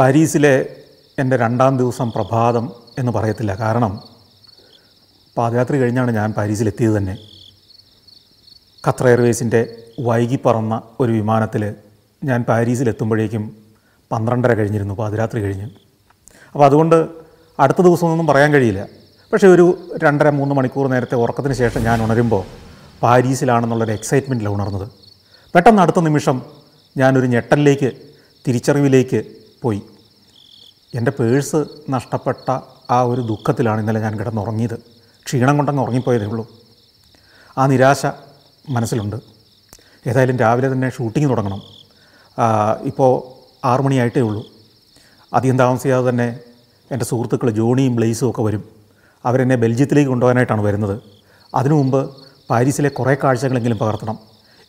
പാരീസിലെ എൻ്റെ രണ്ടാം ദിവസം പ്രഭാതം എന്ന് പറയത്തില്ല, കാരണം പാദയാത്ര കഴിഞ്ഞാണ് ഞാൻ പാരീസിലെത്തിയത് തന്നെ. ഖത്തർ എയർവേസിൻ്റെ വൈകി പറന്ന ഒരു വിമാനത്തിൽ ഞാൻ പാരീസിലെത്തുമ്പോഴേക്കും 12:30 കഴിഞ്ഞിരുന്നു, പാതിരാത്രി കഴിഞ്ഞ്. അപ്പോൾ അതുകൊണ്ട് അടുത്ത ദിവസമൊന്നും പറയാൻ കഴിയില്ല. പക്ഷേ ഒരു 2.5-3 മണിക്കൂർ നേരത്തെ ഉറക്കത്തിന് ശേഷം ഞാൻ ഉണരുമ്പോൾ പാരീസിലാണെന്നുള്ളൊരു എക്സൈറ്റ്മെൻറ്റിലാണ് ഉണർന്നത്. പെട്ടെന്ന് അടുത്ത നിമിഷം ഞാനൊരു ഞെട്ടലിലേക്ക്, തിരിച്ചറിവിലേക്ക് പോയി. എൻ്റെ പേഴ്സ് നഷ്ടപ്പെട്ട ആ ഒരു ദുഃഖത്തിലാണ് ഇന്നലെ ഞാൻ കിടന്നുറങ്ങിയത്. ക്ഷീണം കൊണ്ടങ്ങ് ഉറങ്ങിപ്പോയതേ ഉള്ളൂ. ആ നിരാശ മനസ്സിലുണ്ട്. ഏതായാലും രാവിലെ തന്നെ ഷൂട്ടിംഗ് തുടങ്ങണം. ഇപ്പോൾ 6 മണിയായിട്ടേ ഉള്ളൂ. അധികം താമസിയാതെ തന്നെ എൻ്റെ സുഹൃത്തുക്കൾ ജോണിയും ബ്ലേസും ഒക്കെ വരും. അവരെന്നെ ബെൽജിയത്തിലേക്ക് കൊണ്ടുപോകാനായിട്ടാണ് വരുന്നത്. അതിനു മുമ്പ് പാരീസിലെ കുറേ കാഴ്ചകളെങ്കിലും പകർത്തണം.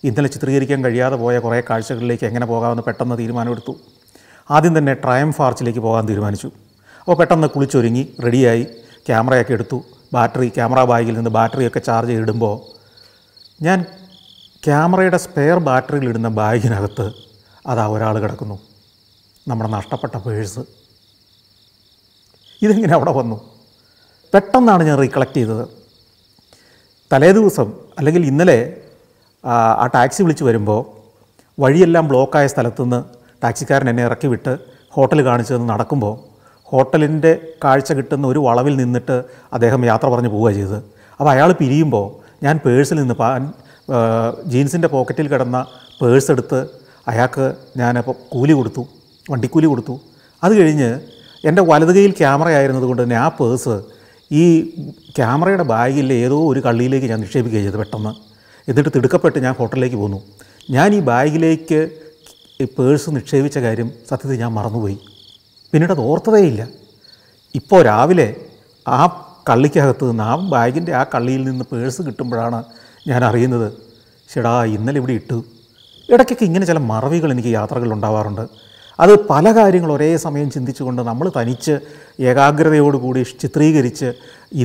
ഇന്നലെ ചിത്രീകരിക്കാൻ കഴിയാതെ പോയ കുറേ കാഴ്ചകളിലേക്ക് എങ്ങനെ പോകാമെന്ന് പെട്ടെന്ന് തീരുമാനമെടുത്തു. ആദ്യം തന്നെ ട്രയംഫ് ആർച്ചിലേക്ക് പോകാൻ തീരുമാനിച്ചു. അപ്പോൾ പെട്ടെന്ന് കുളിച്ചൊരുങ്ങി റെഡിയായി ക്യാമറയൊക്കെ എടുത്തു. ക്യാമറ ബാഗിൽ നിന്ന് ബാറ്ററിയൊക്കെ ചാർജ് ചെയ്തിടുമ്പോൾ ഞാൻ ക്യാമറയുടെ സ്പെയർ ബാറ്ററിയിലിടുന്ന ബാഗിനകത്ത് അതാ ഒരാൾ കിടക്കുന്നു, നമ്മുടെ നഷ്ടപ്പെട്ട പേഴ്സ്. ഇതെങ്ങനെ അവിടെ വന്നു? പെട്ടെന്നാണ് ഞാൻ റീകളക്ട് ചെയ്തത്. തലേ ദിവസം അല്ലെങ്കിൽ ഇന്നലെ ആ ടാക്സി വിളിച്ച് വരുമ്പോൾ വഴിയെല്ലാം ബ്ലോക്കായ സ്ഥലത്തുനിന്ന് ടാക്സിക്കാരൻ എന്നെ ഇറക്കി വിട്ട് ഹോട്ടൽ കാണിച്ചു തന്ന് നടക്കുമ്പോൾ ഹോട്ടലിൻ്റെ കാഴ്ച കിട്ടുന്ന ഒരു വളവിൽ നിന്നിട്ട് അദ്ദേഹം യാത്ര പറഞ്ഞു പോവുക ചെയ്തത്. അപ്പോൾ അയാൾ പിരിയുമ്പോൾ ഞാൻ പേഴ്സിൽ നിന്ന് ജീൻസിൻ്റെ പോക്കറ്റിൽ കിടന്ന പേഴ്സ് എടുത്ത് അയാൾക്ക് ഞാനപ്പോൾ കൂലി കൊടുത്തു, വണ്ടിക്കൂലി കൊടുത്തു. അത് കഴിഞ്ഞ് എൻ്റെ വലത് കൈയിൽ ക്യാമറ ആയിരുന്നത് കൊണ്ട് തന്നെ ആ പേഴ്സ് ഈ ക്യാമറയുടെ ബാഗിലെ ഏതോ ഒരു കള്ളിയിലേക്ക് ഞാൻ നിക്ഷേപിക്കുകയും ചെയ്തു പെട്ടെന്ന്. എന്നിട്ട് തിടുക്കപ്പെട്ട് ഞാൻ ഹോട്ടലിലേക്ക് പോന്നു. ഞാൻ ഈ ബാഗിലേക്ക് പേഴ്സ് നിക്ഷേപിച്ച കാര്യം സത്യത്തിൽ ഞാൻ മറന്നുപോയി. പിന്നീട് അത് ഓർത്തതേയില്ല. ഇപ്പോൾ രാവിലെ ആ കള്ളിക്കകത്ത് നിന്ന്, ആ ബാഗിൻ്റെ ആ കള്ളിയിൽ നിന്ന് പേഴ്സ് കിട്ടുമ്പോഴാണ് ഞാൻ അറിയുന്നത്, ചേടാ ഇന്നലെ ഇവിടെ ഇട്ടു. ഇടയ്ക്കൊക്കെ ഇങ്ങനെ ചില മറവികൾ എനിക്ക് യാത്രകളിൽ ഉണ്ടാവാറുണ്ട്. അത് പല കാര്യങ്ങൾ ഒരേ സമയം ചിന്തിച്ചുകൊണ്ട് നമ്മൾ തനിച്ച് ഏകാഗ്രതയോടുകൂടി ചിത്രീകരിച്ച്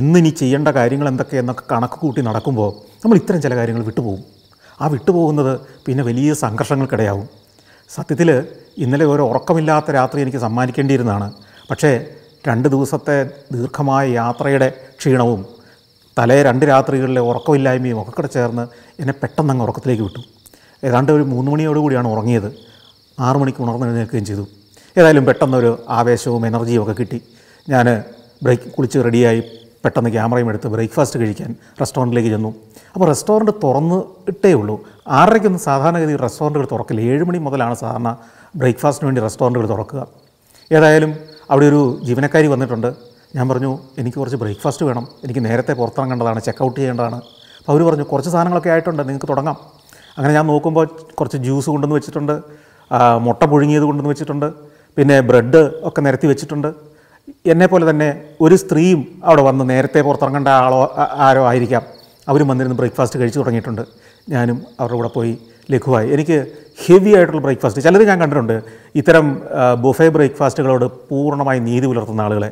ഇന്നിനി ചെയ്യേണ്ട കാര്യങ്ങൾ എന്തൊക്കെയെന്നൊക്കെ കണക്ക് കൂട്ടി നടക്കുമ്പോൾ നമ്മൾ ഇത്തരം ചില കാര്യങ്ങൾ വിട്ടുപോകും. ആ വിട്ടുപോകുന്നത് പിന്നെ വലിയ സംഘർഷങ്ങൾക്കിടയാവും. സത്യത്തിൽ ഇന്നലെ ഒരു ഉറക്കമില്ലാത്ത രാത്രി എനിക്ക് സമ്മാനിക്കേണ്ടിയിരുന്നതാണ്. പക്ഷേ 2 ദിവസത്തെ ദീർഘമായ യാത്രയുടെ ക്ഷീണവും തലേ 2 രാത്രികളിലെ ഉറക്കമില്ലായ്മയും ഒക്കെ കൂടെ ചേർന്ന് എന്നെ പെട്ടെന്ന് അങ്ങ് ഉറക്കത്തിലേക്ക് വിട്ടു. ഏതാണ്ട് ഒരു 3 മണിയോടുകൂടിയാണ് ഉറങ്ങിയത്. 6 മണിക്ക് ഉണർന്നെഴുന്നേൽക്കുകയും ചെയ്തു. ഏതായാലും പെട്ടെന്നൊരു ആവേശവും എനർജിയും ഒക്കെ കിട്ടി. ഞാൻ കുളിച്ച് റെഡിയായി പെട്ടെന്ന് ക്യാമറയും എടുത്ത് ബ്രേക്ക്ഫാസ്റ്റ് കഴിക്കാൻ റെസ്റ്റോറൻറ്റിലേക്ക് ചെന്നു. അപ്പോൾ റെസ്റ്റോറൻറ്റ് തുറന്നിട്ടേ ഉള്ളൂ. 6:30-ക്കൊന്നും സാധാരണഗതിയിൽ റെസ്റ്റോറൻറ്റുകൾ തുറക്കില്ല. 7 മണി മുതലാണ് സാധാരണ ബ്രേക്ക്ഫാസ്റ്റിന് വേണ്ടി റെസ്റ്റോറൻറ്റുകൾ തുറക്കുക. ഏതായാലും അവിടെ ഒരു ജീവനക്കാരി വന്നിട്ടുണ്ട്. ഞാൻ പറഞ്ഞു, എനിക്ക് കുറച്ച് ബ്രേക്ക്ഫാസ്റ്റ് വേണം, എനിക്ക് നേരത്തെ പുറത്തിറങ്ങേണ്ടതാണ്, ചെക്കൗട്ട് ചെയ്യേണ്ടതാണ്. അപ്പോൾ അവർ പറഞ്ഞു, കുറച്ച് സാധനങ്ങളൊക്കെ ആയിട്ടുണ്ട്, നിങ്ങൾക്ക് തുടങ്ങാം. അങ്ങനെ ഞാൻ നോക്കുമ്പോൾ കുറച്ച് ജ്യൂസ് കൊണ്ടുവന്ന് വെച്ചിട്ടുണ്ട്, മുട്ട പുഴുങ്ങിയത് കൊണ്ടുവന്ന് വെച്ചിട്ടുണ്ട്, പിന്നെ ബ്രെഡ് ഒക്കെ നിരത്തി വെച്ചിട്ടുണ്ട്. എന്നെപ്പോലെ തന്നെ ഒരു സ്ത്രീയും അവിടെ വന്ന്, നേരത്തെ പുറത്തിറങ്ങേണ്ട ആരോ ആയിരിക്കാം, അവരും വന്നിരുന്ന് ബ്രേക്ക്ഫാസ്റ്റ് കഴിച്ചു തുടങ്ങിയിട്ടുണ്ട്. ഞാനും അവരുടെ കൂടെ പോയി ലഘുവായി. എനിക്ക് ഹെവി ആയിട്ടുള്ള ബ്രേക്ക്ഫാസ്റ്റ്, ചിലർ ഞാൻ കണ്ടിട്ടുണ്ട് ഇത്തരം ബുഫേ ബ്രേക്ക്ഫാസ്റ്റുകളോട് പൂർണ്ണമായി നീതി പുലർത്തുന്ന ആളുകളെ.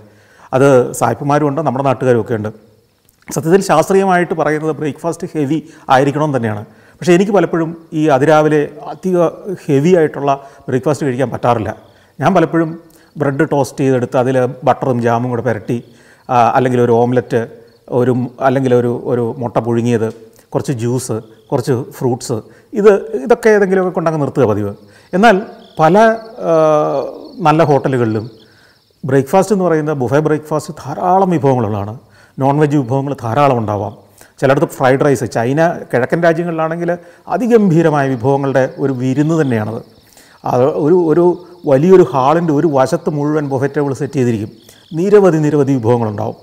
അത് സായിപ്പുമാരുമുണ്ട്, നമ്മുടെ നാട്ടുകാരും ഒക്കെ ഉണ്ട്. സത്യത്തിൽ ശാസ്ത്രീയമായിട്ട് പറയുന്നത് ബ്രേക്ക്ഫാസ്റ്റ് ഹെവി ആയിരിക്കണമെന്ന് തന്നെയാണ്. പക്ഷേ എനിക്ക് പലപ്പോഴും ഈ അതിരാവിലെ അധികം ഹെവി ആയിട്ടുള്ള ബ്രേക്ക്ഫാസ്റ്റ് കഴിക്കാൻ പറ്റാറില്ല. ഞാൻ പലപ്പോഴും ബ്രെഡ് ടോസ്റ്റ് ചെയ്തെടുത്ത് അതിൽ ബട്ടറും ജാമും കൂടെ പുരട്ടി, അല്ലെങ്കിൽ ഒരു ഓംലെറ്റ്, അല്ലെങ്കിൽ ഒരു മുട്ട പുഴുങ്ങിയത്, കുറച്ച് ജ്യൂസ്, കുറച്ച് ഫ്രൂട്ട്സ്, ഇതൊക്കെ ഏതെങ്കിലുമൊക്കെ കൊണ്ടങ്ങ് നിർത്തുക പതിവ്. എന്നാൽ പല നല്ല ഹോട്ടലുകളിലും ബ്രേക്ക്ഫാസ്റ്റ് എന്ന് പറയുന്ന ബുഫേ ബ്രേക്ക്ഫാസ്റ്റ് ധാരാളം വിഭവങ്ങളുള്ളതാണ്. നോൺ വെജ് വിഭവങ്ങൾ ധാരാളം ഉണ്ടാവാം. ചിലയിടത്ത് ഫ്രൈഡ് റൈസ്, ചൈന കിഴക്കൻ രാജ്യങ്ങളിലാണെങ്കിൽ അതിഗംഭീരമായ വിഭവങ്ങളുടെ ഒരു വിരുന്ന് തന്നെയാണത്. ഒരു വലിയൊരു ഹാളിൻ്റെ ഒരു വശത്ത് മുഴുവൻ ബുഫറ്റ് ടേബിൾ സെറ്റ് ചെയ്തിരിക്കും. നിരവധി വിഭവങ്ങളുണ്ടാവും.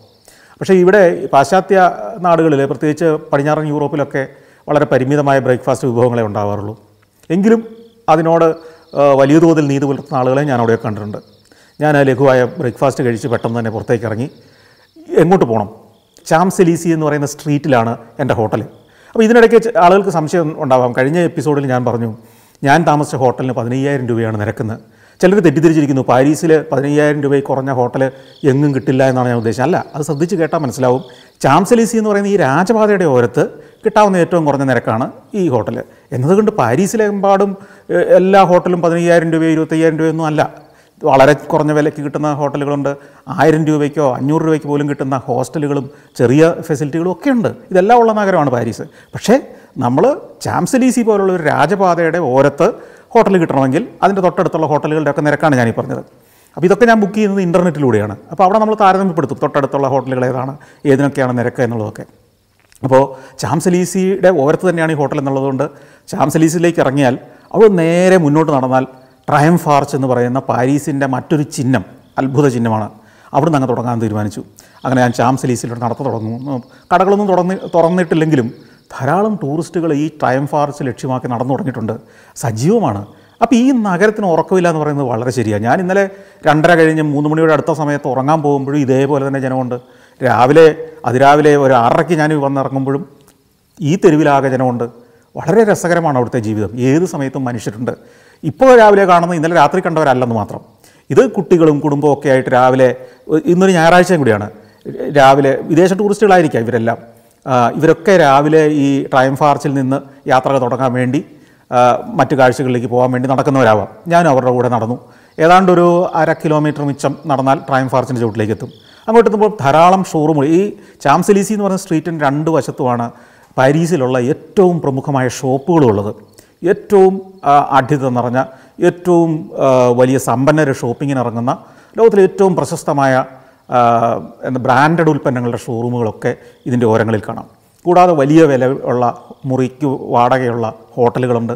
പക്ഷേ ഇവിടെ പാശ്ചാത്യ നാടുകളിൽ, പ്രത്യേകിച്ച് പടിഞ്ഞാറൻ യൂറോപ്പിലൊക്കെ വളരെ പരിമിതമായ ബ്രേക്ക്ഫാസ്റ്റ് വിഭവങ്ങളെ ഉണ്ടാവാറുള്ളൂ. എങ്കിലും അതിനോട് വലിയ തോതിൽ നീതി പുലർത്തുന്ന ആളുകളെ ഞാൻ അവിടെ കണ്ടിട്ടുണ്ട്. ഞാൻ ലഘുവായ ബ്രേക്ക്ഫാസ്റ്റ് കഴിച്ച് പെട്ടെന്ന് തന്നെ പുറത്തേക്ക് ഇറങ്ങി. എങ്ങോട്ട് പോകണം? ചാംസെലീസി എന്ന് പറയുന്ന സ്ട്രീറ്റിലാണ് എൻ്റെ ഹോട്ടൽ. അപ്പോൾ ഇതിനിടയ്ക്ക് ആളുകൾക്ക് സംശയം ഉണ്ടാവാം. കഴിഞ്ഞ എപ്പിസോഡിൽ ഞാൻ പറഞ്ഞു, ഞാൻ താമസിച്ച ഹോട്ടലിന് 15,000 രൂപയാണ് നിരക്കുന്നത്. ചിലർ തെറ്റിദ്ധരിച്ചിരിക്കുന്നു, പാരീസിൽ 15,000 രൂപയിൽ കുറഞ്ഞ ഹോട്ടൽ എങ്ങും കിട്ടില്ല എന്നാണ് ഞാൻ ഉദ്ദേശം. അല്ല, അത് ശ്രദ്ധിച്ച് കേട്ടാൽ മനസ്സിലാവും. ചാംസെലീസി എന്ന് പറയുന്ന ഈ രാജപാതയുടെ ഓരത്ത് കിട്ടാവുന്ന ഏറ്റവും കുറഞ്ഞ നിരക്കാണ് ഈ ഹോട്ടൽ എന്നതുകൊണ്ട് പാരീസിലെമ്പാടും എല്ലാ ഹോട്ടലും 15,000 രൂപയോ 25,000 രൂപയൊന്നും അല്ല. വളരെ കുറഞ്ഞ വിലയ്ക്ക് കിട്ടുന്ന ഹോട്ടലുകളുണ്ട്, 1000 രൂപയ്ക്കോ 500 രൂപയ്ക്ക് പോലും കിട്ടുന്ന ഹോസ്റ്റലുകളും ചെറിയ ഫെസിലിറ്റികളും ഒക്കെ ഉണ്ട്. ഇതെല്ലാം ഉള്ള നഗരമാണ് പാരീസ്. പക്ഷേ നമ്മൾ ചാംസലീസി പോലുള്ള ഒരു രാജപാതയുടെ ഓരത്ത് ഹോട്ടൽ കിട്ടണമെങ്കിൽ അതിൻ്റെ തൊട്ടടുത്തുള്ള ഹോട്ടലുകളുടെയൊക്കെ നിരക്കാണ് ഞാനീ പറഞ്ഞത്. അപ്പോൾ ഇതൊക്കെ ഞാൻ ബുക്ക് ചെയ്യുന്നത് ഇൻ്റർനെറ്റിലൂടെയാണ്. അപ്പോൾ അവിടെ നമ്മൾ താരതമ്യപ്പെടുത്തും തൊട്ടടുത്തുള്ള ഹോട്ടലുകൾ ഏതാണ്, ഏതിനൊക്കെയാണ് നിരക്ക് എന്നുള്ളതൊക്കെ. അപ്പോൾ ചാംസലീസിയുടെ ഓരത്ത് തന്നെയാണ് ഈ ഹോട്ടൽ എന്നുള്ളതുകൊണ്ട് ചാംസലീസിലേക്ക് ഇറങ്ങിയാൽ അവിടെ നേരെ മുന്നോട്ട് നടന്നാൽ ട്രയംഫ് ആർച്ച് എന്ന് പറയുന്ന പാരീസിൻ്റെ മറ്റൊരു ചിഹ്നം, അത്ഭുത ചിഹ്നമാണ്. അവിടെ നിന്ന് അങ്ങ് തുടങ്ങാൻ തീരുമാനിച്ചു. അങ്ങനെ ഞാൻ ചാംസലീസിലൂടെ നടത്ത തുടങ്ങുന്നു. കടകളൊന്നും തുറന്നിട്ടില്ലെങ്കിലും ധാരാളം ടൂറിസ്റ്റുകൾ ഈ ട്രയംഫ് ആർച്ച് ലക്ഷ്യമാക്കി നടന്നു തുടങ്ങിയിട്ടുണ്ട്, സജീവമാണ്. അപ്പോൾ ഈ നഗരത്തിന് ഉറക്കമില്ല എന്ന് പറയുന്നത് വളരെ ശരിയാണ്. ഞാൻ ഇന്നലെ 2:30 കഴിഞ്ഞ് 3 മണിയുടെ അടുത്ത സമയത്ത് ഉറങ്ങാൻ പോകുമ്പോഴും ഇതേപോലെ തന്നെ ജനമുണ്ട്. രാവിലെ അതിരാവിലെ 6:30 ഞാൻ വന്നിറങ്ങുമ്പോഴും ഈ തെരുവിലാകെ ജനമുണ്ട്. വളരെ രസകരമാണ് അവിടുത്തെ ജീവിതം. ഏത് സമയത്തും മനുഷ്യരുണ്ട്. ഇപ്പോൾ രാവിലെ കാണുന്ന ഇന്നലെ രാത്രി കണ്ടവരല്ലെന്ന് മാത്രം. ഇത് കുട്ടികളും കുടുംബവും ഒക്കെ ആയിട്ട് രാവിലെ, ഇന്നൊരു ഞായറാഴ്ചയും കൂടിയാണ്, രാവിലെ വിദേശ ടൂറിസ്റ്റുകളായിരിക്കാം ഇവരെല്ലാം. ഇവരൊക്കെ രാവിലെ ഈ ട്രയംഫ് ആർച്ചിൽ നിന്ന് യാത്ര തുടങ്ങാൻ വേണ്ടി മറ്റു കാഴ്ചകളിലേക്ക് പോകാൻ വേണ്ടി നടക്കുന്നവരാവാം. ഞാനും അവരുടെ കൂടെ നടന്നു. ഏതാണ്ട് ഒരു 1/2 കിലോമീറ്റർ മിച്ചം നടന്നാൽ ട്രയംഫ് ആർച്ചിൻ്റെ ചുവട്ടിലേക്ക് എത്തും. അങ്ങോട്ടെത്തുമ്പോൾ ധാരാളം ഷോറൂമുകൾ. ഈ ചാംസലീസി എന്ന് പറയുന്ന സ്ട്രീറ്റിൻ്റെ 2 വശത്തുമാണ് പാരീസിലുള്ള ഏറ്റവും പ്രമുഖമായ ഷോപ്പുകളുള്ളത്. ഏറ്റവും ആഢ്യത നിറഞ്ഞ, ഏറ്റവും വലിയ സമ്പന്നർ ഷോപ്പിങ്ങിനിറങ്ങുന്ന, ലോകത്തിലെ ഏറ്റവും പ്രശസ്തമായ ബ്രാൻഡഡ് ഉൽപ്പന്നങ്ങളുടെ ഷോറൂമുകളൊക്കെ ഇതിൻ്റെ ഓരങ്ങളിൽ കാണാം. കൂടാതെ വലിയ വില ഉള്ള മുറിക്ക് വാടകയുള്ള ഹോട്ടലുകളുണ്ട്,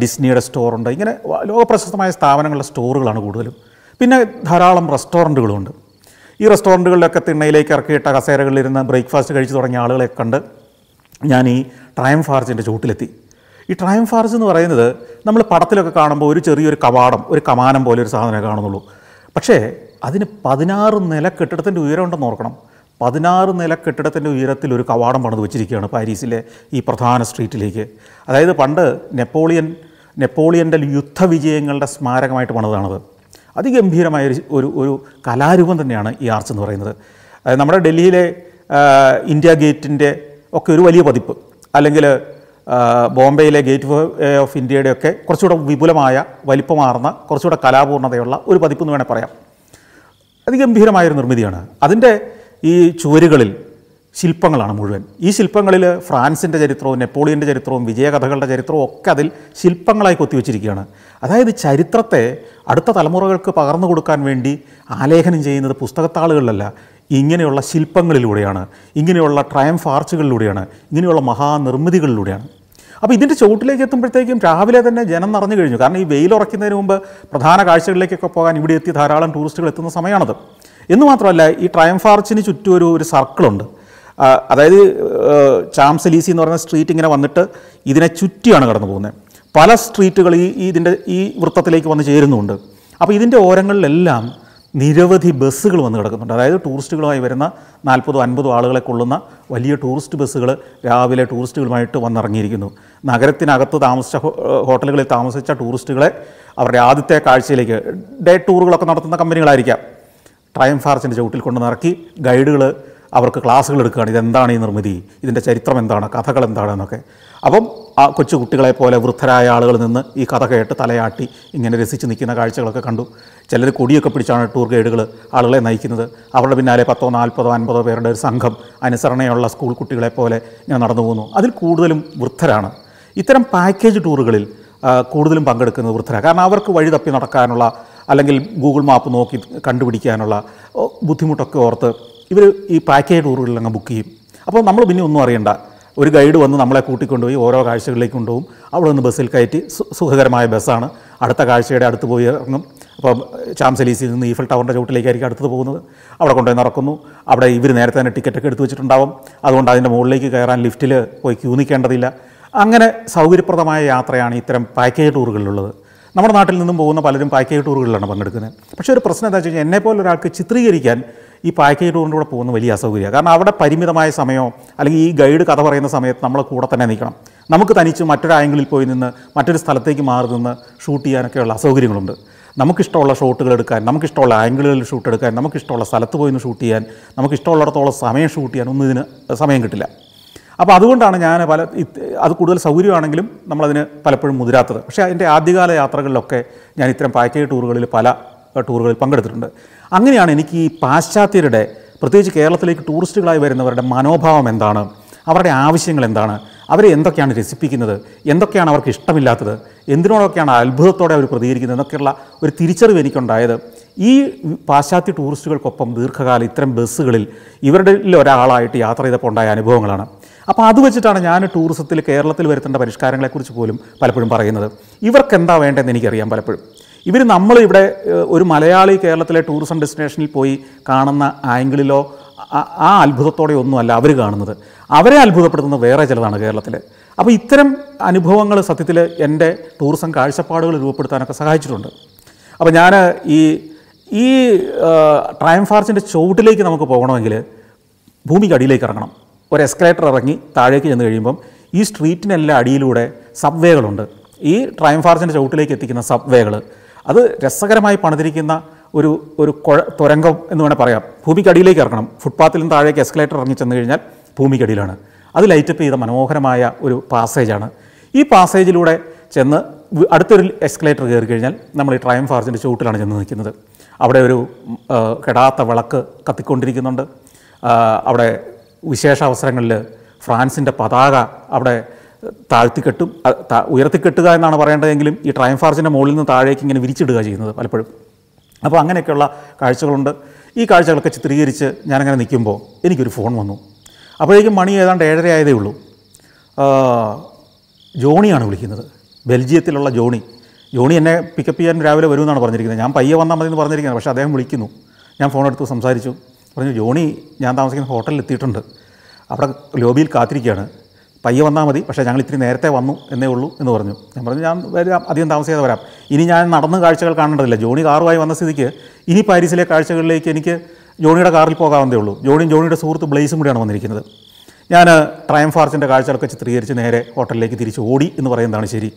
ഡിസ്നിയുടെ സ്റ്റോറുണ്ട്. ഇങ്ങനെ ലോകപ്രശസ്തമായ സ്ഥാപനങ്ങളുടെ സ്റ്റോറുകളാണ് കൂടുതലും. പിന്നെ ധാരാളം റെസ്റ്റോറൻറ്റുകളുമുണ്ട്. ഈ റെസ്റ്റോറൻറ്റുകളിലൊക്കെ തിണ്ണയിലേക്ക് ഇറക്കിയിട്ട കസേരകളിലിരുന്ന് ബ്രേക്ക്ഫാസ്റ്റ് കഴിച്ച് തുടങ്ങിയ ആളുകളെ കണ്ട് ഞാൻ ഈ ട്രയംഫ് ആർച്ചിൻ്റെ ചുവട്ടിലെത്തി. ഈ ട്രയംഫ് ആർച്ച് എന്ന് പറയുന്നത് നമ്മൾ പടത്തിലൊക്കെ കാണുമ്പോൾ ഒരു ചെറിയൊരു കവാടം, ഒരു കമാനം പോലെ ഒരു സാധനം കാണുന്നുള്ളൂ. പക്ഷേ അതിന് 16 നില കെട്ടിടത്തിൻ്റെ ഉയരം ഉണ്ടെന്ന് ഓർക്കണം. 16 നില കെട്ടിടത്തിൻ്റെ ഉയരത്തിൽ ഒരു കവാടം പണിത് വെച്ചിരിക്കുകയാണ് പാരീസിലെ ഈ പ്രധാന സ്ട്രീറ്റിലേക്ക്. അതായത് പണ്ട് നെപ്പോളിയൻ്റെ യുദ്ധവിജയങ്ങളുടെ സ്മാരകമായിട്ട് പണിതാണത്. അതിഗംഭീരമായ ഒരു കലാരൂപം തന്നെയാണ് ഈ ആർച്ച് എന്ന് പറയുന്നത്. അതായത് നമ്മുടെ ഡൽഹിയിലെ ഇന്ത്യ ഗേറ്റിൻ്റെ ഒക്കെ ഒരു വലിയ പതിപ്പ്, അല്ലെങ്കിൽ ബോംബെയിലെ ഗേറ്റ് വേ ഓഫ് ഇന്ത്യയുടെയൊക്കെ കുറച്ചുകൂടെ വിപുലമായ വലിപ്പമാർന്ന കുറച്ചുകൂടെ കലാപൂർണ്ണതയുള്ള ഒരു പതിപ്പ് എന്ന് വേണേൽ പറയാം. അതിഗംഭീരമായൊരു നിർമ്മിതിയാണ്. അതിൻ്റെ ഈ ചുവരുകളിൽ ശില്പങ്ങളാണ് മുഴുവൻ. ഈ ശില്പങ്ങളിൽ ഫ്രാൻസിൻ്റെ ചരിത്രവും നെപ്പോളിയൻ്റെ ചരിത്രവും വിജയകഥകളുടെ ചരിത്രവും ഒക്കെ അതിൽ ശില്പങ്ങളായി കൊത്തിവെച്ചിരിക്കുകയാണ്. അതായത് ചരിത്രത്തെ അടുത്ത തലമുറകൾക്ക് പകർന്നു കൊടുക്കാൻ വേണ്ടി ആലേഖനം ചെയ്യുന്നത് പുസ്തകത്താളുകളിലല്ല, ഇങ്ങനെയുള്ള ശില്പങ്ങളിലൂടെയാണ്, ഇങ്ങനെയുള്ള ട്രയംഫ് ആർച്ചുകളിലൂടെയാണ്, ഇങ്ങനെയുള്ള മഹാനിർമ്മിതികളിലൂടെയാണ്. അപ്പോൾ ഇതിൻ്റെ ചുവട്ടിലേക്ക് എത്തുമ്പോഴത്തേക്കും രാവിലെ തന്നെ ജനം നിറഞ്ഞു കഴിഞ്ഞു. കാരണം ഈ വെയിലുറയ്ക്കുന്നതിന് മുമ്പ് പ്രധാന കാഴ്ചകളിലേക്കൊക്കെ പോകാൻ ഇവിടെ എത്തി ധാരാളം ടൂറിസ്റ്റുകൾ എത്തുന്ന സമയമാണത്. എന്ന് മാത്രമല്ല, ഈ ട്രയംഫ് ആർച്ചിന് ചുറ്റും ഒരു സർക്കിളുണ്ട്. അതായത് ചാംസലീസി എന്ന് പറയുന്ന സ്ട്രീറ്റ് ഇങ്ങനെ വന്നിട്ട് ഇതിനെ ചുറ്റിയാണ് കടന്നു പോകുന്നത്. പല സ്ട്രീറ്റുകൾ ഈ വൃത്തത്തിലേക്ക് വന്ന് ചേരുന്നുണ്ട്. അപ്പോൾ ഇതിൻ്റെ ഓരങ്ങളിലെല്ലാം നിരവധി ബസ്സുകൾ വന്ന് കിടക്കുന്നുണ്ട്. അതായത് ടൂറിസ്റ്റുകളുമായി വരുന്ന 40-50 ആളുകളെ കൊള്ളുന്ന വലിയ ടൂറിസ്റ്റ് ബസ്സുകൾ രാവിലെ ടൂറിസ്റ്റുകളുമായിട്ട് വന്നിറങ്ങിയിരിക്കുന്നു. നഗരത്തിനകത്ത് ഹോട്ടലുകളിൽ താമസിച്ച ടൂറിസ്റ്റുകളെ അവരുടെ ആദ്യത്തെ കാഴ്ചയിലേക്ക് ഡേ ടൂറുകളൊക്കെ നടത്തുന്ന കമ്പനികളായിരിക്കാം ട്രയംഫ് ആർച്ചിൻ്റെ ചുവട്ടിൽ കൊണ്ട് നിറക്കി ഗൈഡുകൾ അവർക്ക് ക്ലാസ്സുകൾ എടുക്കുകയാണ്. ഇതെന്താണ് ഈ നിർമ്മിതി, ഇതിൻ്റെ ചരിത്രം എന്താണ്, കഥകൾ എന്താണെന്നൊക്കെ. അപ്പം ആ കൊച്ചു കുട്ടികളെപ്പോലെ വൃദ്ധരായ ആളുകൾ നിന്ന് ഈ കഥ കേട്ട് തലയാട്ടി ഇങ്ങനെ രസിച്ച് നിൽക്കുന്ന കാഴ്ചകളൊക്കെ കണ്ടു. ചിലർ കൊടിയൊക്കെ പിടിച്ചാണ് ടൂർ ഗൈഡുകൾ ആളുകളെ നയിക്കുന്നത്. അവരുടെ പിന്നാലെ 10-40-50 പേരുടെ ഒരു സംഘം അനുസരണയുള്ള സ്കൂൾ കുട്ടികളെപ്പോലെ ഇങ്ങനെ നടന്നു പോകുന്നു. അതിൽ കൂടുതലും വൃദ്ധരാണ്. ഇത്തരം പാക്കേജ് ടൂറുകളിൽ കൂടുതലും പങ്കെടുക്കുന്നത് വൃദ്ധരാണ്. കാരണം അവർക്ക് വഴി തപ്പി നടക്കാനുള്ള, അല്ലെങ്കിൽ ഗൂഗിൾ മാപ്പ് നോക്കി കണ്ടുപിടിക്കാനുള്ള ബുദ്ധിമുട്ടൊക്കെ ഓർത്ത് ഇവർ ഈ പാക്കേജ് ടൂറുകളിൽ അങ്ങ് ബുക്ക് ചെയ്യും. അപ്പോൾ നമ്മൾ പിന്നെ ഒന്നും അറിയണ്ട, ഒരു ഗൈഡ് വന്ന് നമ്മളെ കൂട്ടിക്കൊണ്ടുപോയി ഓരോ കാഴ്ചകളിലേക്ക് കൊണ്ടുപോകും. അവിടെ നിന്ന് ബസ്സിൽ കയറ്റി സുഖകരമായ ബസ്സാണ്, അടുത്ത കാഴ്ചയുടെ അടുത്ത് പോയി ഇറങ്ങും. അപ്പോൾ ചാംസലീസിൽ നിന്ന് ഈഫൽ ടവറിൻ്റെ ചുവട്ടിലേക്കായിരിക്കും അടുത്തത് പോകുന്നത്. അവിടെ കൊണ്ടുപോയി നടക്കുന്നു. അവിടെ ഇവർ നേരത്തെ തന്നെ ടിക്കറ്റൊക്കെ എടുത്തു വെച്ചിട്ടുണ്ടാവും. അതുകൊണ്ട് അതിൻ്റെ മുകളിലേക്ക് കയറാൻ ലിഫ്റ്റിൽ പോയി ക്യൂ നിൽക്കേണ്ടതില്ല. അങ്ങനെ സൗകര്യപ്രദമായ യാത്രയാണ് ഇത്തരം പാക്കേജ് ടൂറുകളിലുള്ളത്. നമ്മുടെ നാട്ടിൽ നിന്നും പോകുന്ന പലരും പാക്കേജ് ടൂറുകളിലാണ് പങ്കെടുക്കുന്നത്. പക്ഷേ ഒരു പ്രശ്നം എന്താ വെച്ച് കഴിഞ്ഞാൽ, എന്നെപ്പോലെ ഒരാൾക്ക് ചിത്രീകരിക്കാൻ ഈ പാക്കേജ് ടൂറിൻ്റെ കൂടെ പോകുന്ന വലിയ അസൗകര്യമാണ്. കാരണം അവിടെ പരിമിതമായ സമയമോ അല്ലെങ്കിൽ ഈ ഗൈഡ് കഥ പറയുന്ന സമയത്ത് നമ്മൾ കൂടെ തന്നെ നിൽക്കണം. നമുക്ക് തനിച്ച് മറ്റൊരു ആംഗിളിൽ പോയി നിന്ന് മറ്റൊരു സ്ഥലത്തേക്ക് മാറി നിന്ന് ഷൂട്ട് ചെയ്യാനൊക്കെയുള്ള അസൗകര്യങ്ങളുണ്ട്. നമുക്കിഷ്ടമുള്ള ഷോട്ടുകൾ എടുക്കാൻ, നമുക്കിഷ്ടമുള്ള ആംഗിളുകളിൽ ഷൂട്ട് എടുക്കാൻ, നമുക്കിഷ്ടമുള്ള സ്ഥലത്ത് പോയി നിന്ന് ഷൂട്ട് ചെയ്യാൻ, നമുക്കിഷ്ടമുള്ളിടത്തോളം സമയം ഷൂട്ട് ചെയ്യാൻ ഒന്നും ഇതിന് സമയം കിട്ടില്ല. അപ്പോൾ അതുകൊണ്ടാണ് ഞാൻ അത് കൂടുതൽ സൗകര്യമാണെങ്കിലും നമ്മളതിന് പലപ്പോഴും മുതിരാത്തത്. പക്ഷേ അതിൻ്റെ ആദ്യകാല യാത്രകളിലൊക്കെ ഞാൻ ഇത്തരം പാക്കേജ് ടൂറുകളിൽ പല ടൂറുകളിൽ പങ്കെടുത്തിട്ടുണ്ട്. അങ്ങനെയാണ് എനിക്ക് ഈ പാശ്ചാത്യരുടെ പ്രത്യേകിച്ച് കേരളത്തിലേക്ക് ടൂറിസ്റ്റുകളായി വരുന്നവരുടെ മനോഭാവം എന്താണ്, അവരുടെ ആവശ്യങ്ങൾ എന്താണ്, അവരെ എന്തൊക്കെയാണ് രസിപ്പിക്കുന്നത്, എന്തൊക്കെയാണ് അവർക്ക് ഇഷ്ടമില്ലാത്തത്, എന്തിനോടൊക്കെയാണ് അത്ഭുതത്തോടെ അവർ പ്രതികരിക്കുന്നത് എന്നൊക്കെയുള്ള ഒരു തിരിച്ചറിവ് എനിക്കുണ്ടായത് ഈ പാശ്ചാത്യ ടൂറിസ്റ്റുകൾക്കൊപ്പം ദീർഘകാലം ഇത്തരം ബസ്സുകളിൽ ഇവരുടെ ഒരാളായിട്ട് യാത്ര ചെയ്തപ്പോൾ ഉണ്ടായ അനുഭവങ്ങളാണ്. അപ്പോൾ അത് വെച്ചിട്ടാണ് ഞാൻ ടൂറിസത്തിൽ കേരളത്തിൽ വരുത്തേണ്ട പരിഷ്കാരങ്ങളെക്കുറിച്ച് പോലും പലപ്പോഴും പറയുന്നത്. ഇവർക്കെന്താ വേണ്ടതെന്ന് എനിക്കറിയാം. പലപ്പോഴും ഇവർ നമ്മളിവിടെ ഒരു മലയാളി കേരളത്തിലെ ടൂറിസം ഡെസ്റ്റിനേഷനിൽ പോയി കാണുന്ന ആംഗിളിലോ ആ അത്ഭുതത്തോടെ ഒന്നുമല്ല അവർ കാണുന്നത്. അവരെ അത്ഭുതപ്പെടുത്തുന്ന വേറെ ചിലതാണ് കേരളത്തിൽ. അപ്പോൾ ഇത്തരം അനുഭവങ്ങൾ സത്യത്തിൽ എൻ്റെ ടൂറിസം കാഴ്ചപ്പാടുകൾ രൂപപ്പെടുത്താനൊക്കെ സഹായിച്ചിട്ടുണ്ട്. അപ്പോൾ ഞാൻ ഈ ട്രയംഫ് ആർച്ചിൻ്റെ ചുവട്ടിലേക്ക് നമുക്ക് പോകണമെങ്കിൽ ഭൂമിക്കടിയിലേക്ക് ഇറങ്ങണം. ഒരു എസ്കലേറ്റർ ഇറങ്ങി താഴേക്ക് ചെന്ന് കഴിയുമ്പം ഈ സ്ട്രീറ്റിനെല്ലാം അടിയിലൂടെ സബ്വേകളുണ്ട്. ഈ ട്രയംഫ് ആർച്ചിൻ്റെ ചുവട്ടിലേക്ക് എത്തിക്കുന്ന സബ്വേകൾ അത് രസകരമായി പണിതിരിക്കുന്ന ഒരു തുരങ്കം എന്ന് വേണേൽ പറയാം. ഭൂമിക്കടിയിലേക്ക് ഇറങ്ങണം, ഫുട്പാത്തിൽ നിന്ന് താഴേക്ക് എസ്കലേറ്റർ ഇറങ്ങി ചെന്ന് കഴിഞ്ഞാൽ ഭൂമിക്കടിയിലാണ്. അത് ലൈറ്റപ്പ് ചെയ്ത മനോഹരമായ ഒരു പാസേജാണ്. ഈ പാസേജിലൂടെ ചെന്ന് അടുത്തൊരു എസ്കലേറ്റർ കയറി കഴിഞ്ഞാൽ നമ്മൾ ഈ ട്രയംഫ് ആർച്ചിൻ്റെ ചുവട്ടിലാണ് ചെന്ന് നിൽക്കുന്നത്. അവിടെ ഒരു കെടാത്ത വിളക്ക് കത്തിക്കൊണ്ടിരിക്കുന്നുണ്ട്. അവിടെ വിശേഷാവസരങ്ങളിൽ ഫ്രാൻസിൻ്റെ പതാക അവിടെ താഴ്ത്തിക്കെട്ടും, ഉയർത്തിക്കെട്ടുക എന്നാണ് പറയേണ്ടതെങ്കിലും ഈ ട്രയംഫ് ആർച്ചിൻ്റെ മുകളിൽ നിന്ന് താഴേക്ക് ഇങ്ങനെ വിരിച്ചിടുക ചെയ്യുന്നത് പലപ്പോഴും. അപ്പോൾ അങ്ങനെയൊക്കെയുള്ള കാഴ്ചകളുണ്ട്. ഈ കാഴ്ചകളൊക്കെ ചിത്രീകരിച്ച് ഞാനങ്ങനെ നിൽക്കുമ്പോൾ എനിക്കൊരു ഫോൺ വന്നു. അപ്പോഴേക്കും മണി ഏതാണ്ട് 7:30 ആയതേ ഉള്ളൂ. ജോണിയാണ് വിളിക്കുന്നത്, ബെൽജിയത്തിലുള്ള ജോണി. ജോണി എന്നെ പിക്കപ്പ് ചെയ്യാൻ രാവിലെ വരുമെന്നാണ് പറഞ്ഞിരിക്കുന്നത്. ഞാൻ പയ്യെ വന്നാൽ മതി എന്ന് പറഞ്ഞിരിക്കുന്നത്. പക്ഷേ അദ്ദേഹം വിളിക്കുന്നു. ഞാൻ ഫോൺ എടുത്ത് സംസാരിച്ചു. പറഞ്ഞു, ജോണി ഞാൻ താമസിക്കുന്ന ഹോട്ടലിൽ എത്തിയിട്ടുണ്ട്, അവിടെ ലോബിയിൽ കാത്തിരിക്കുകയാണ്, പയ്യെ വന്നാൽ മതി, പക്ഷേ ഞങ്ങൾ ഇത്തിരി നേരത്തെ വന്നു എന്നേ ഉള്ളൂ എന്ന് പറഞ്ഞു. ഞാൻ പറഞ്ഞു ഞാൻ വരാം, അധികം താമസിക്കാതെ വരാം. ഇനി ഞാൻ നടന്ന് കാഴ്ചകൾ കാണേണ്ടതില്ല. ജോണി കാറുമായി വന്ന സ്ഥിതിക്ക് ഇനി പാരീസിലെ കാഴ്ചകളിലേക്ക് എനിക്ക് ജോണിയുടെ കാറിൽ പോകാവുന്നതേ ഉള്ളൂ. ജോണിയും ജോണിയുടെ സുഹൃത്ത് ബ്ലേസും കൂടിയാണ് വന്നിരിക്കുന്നത്. ഞാൻ ട്രയംഫ് ആർച്ചിൻ്റെ കാഴ്ചകളൊക്കെ ചിത്രീകരിച്ച് നേരെ ഹോട്ടലിലേക്ക് തിരിച്ച് ഓടി എന്ന് പറയുന്നതാണ് ശരി.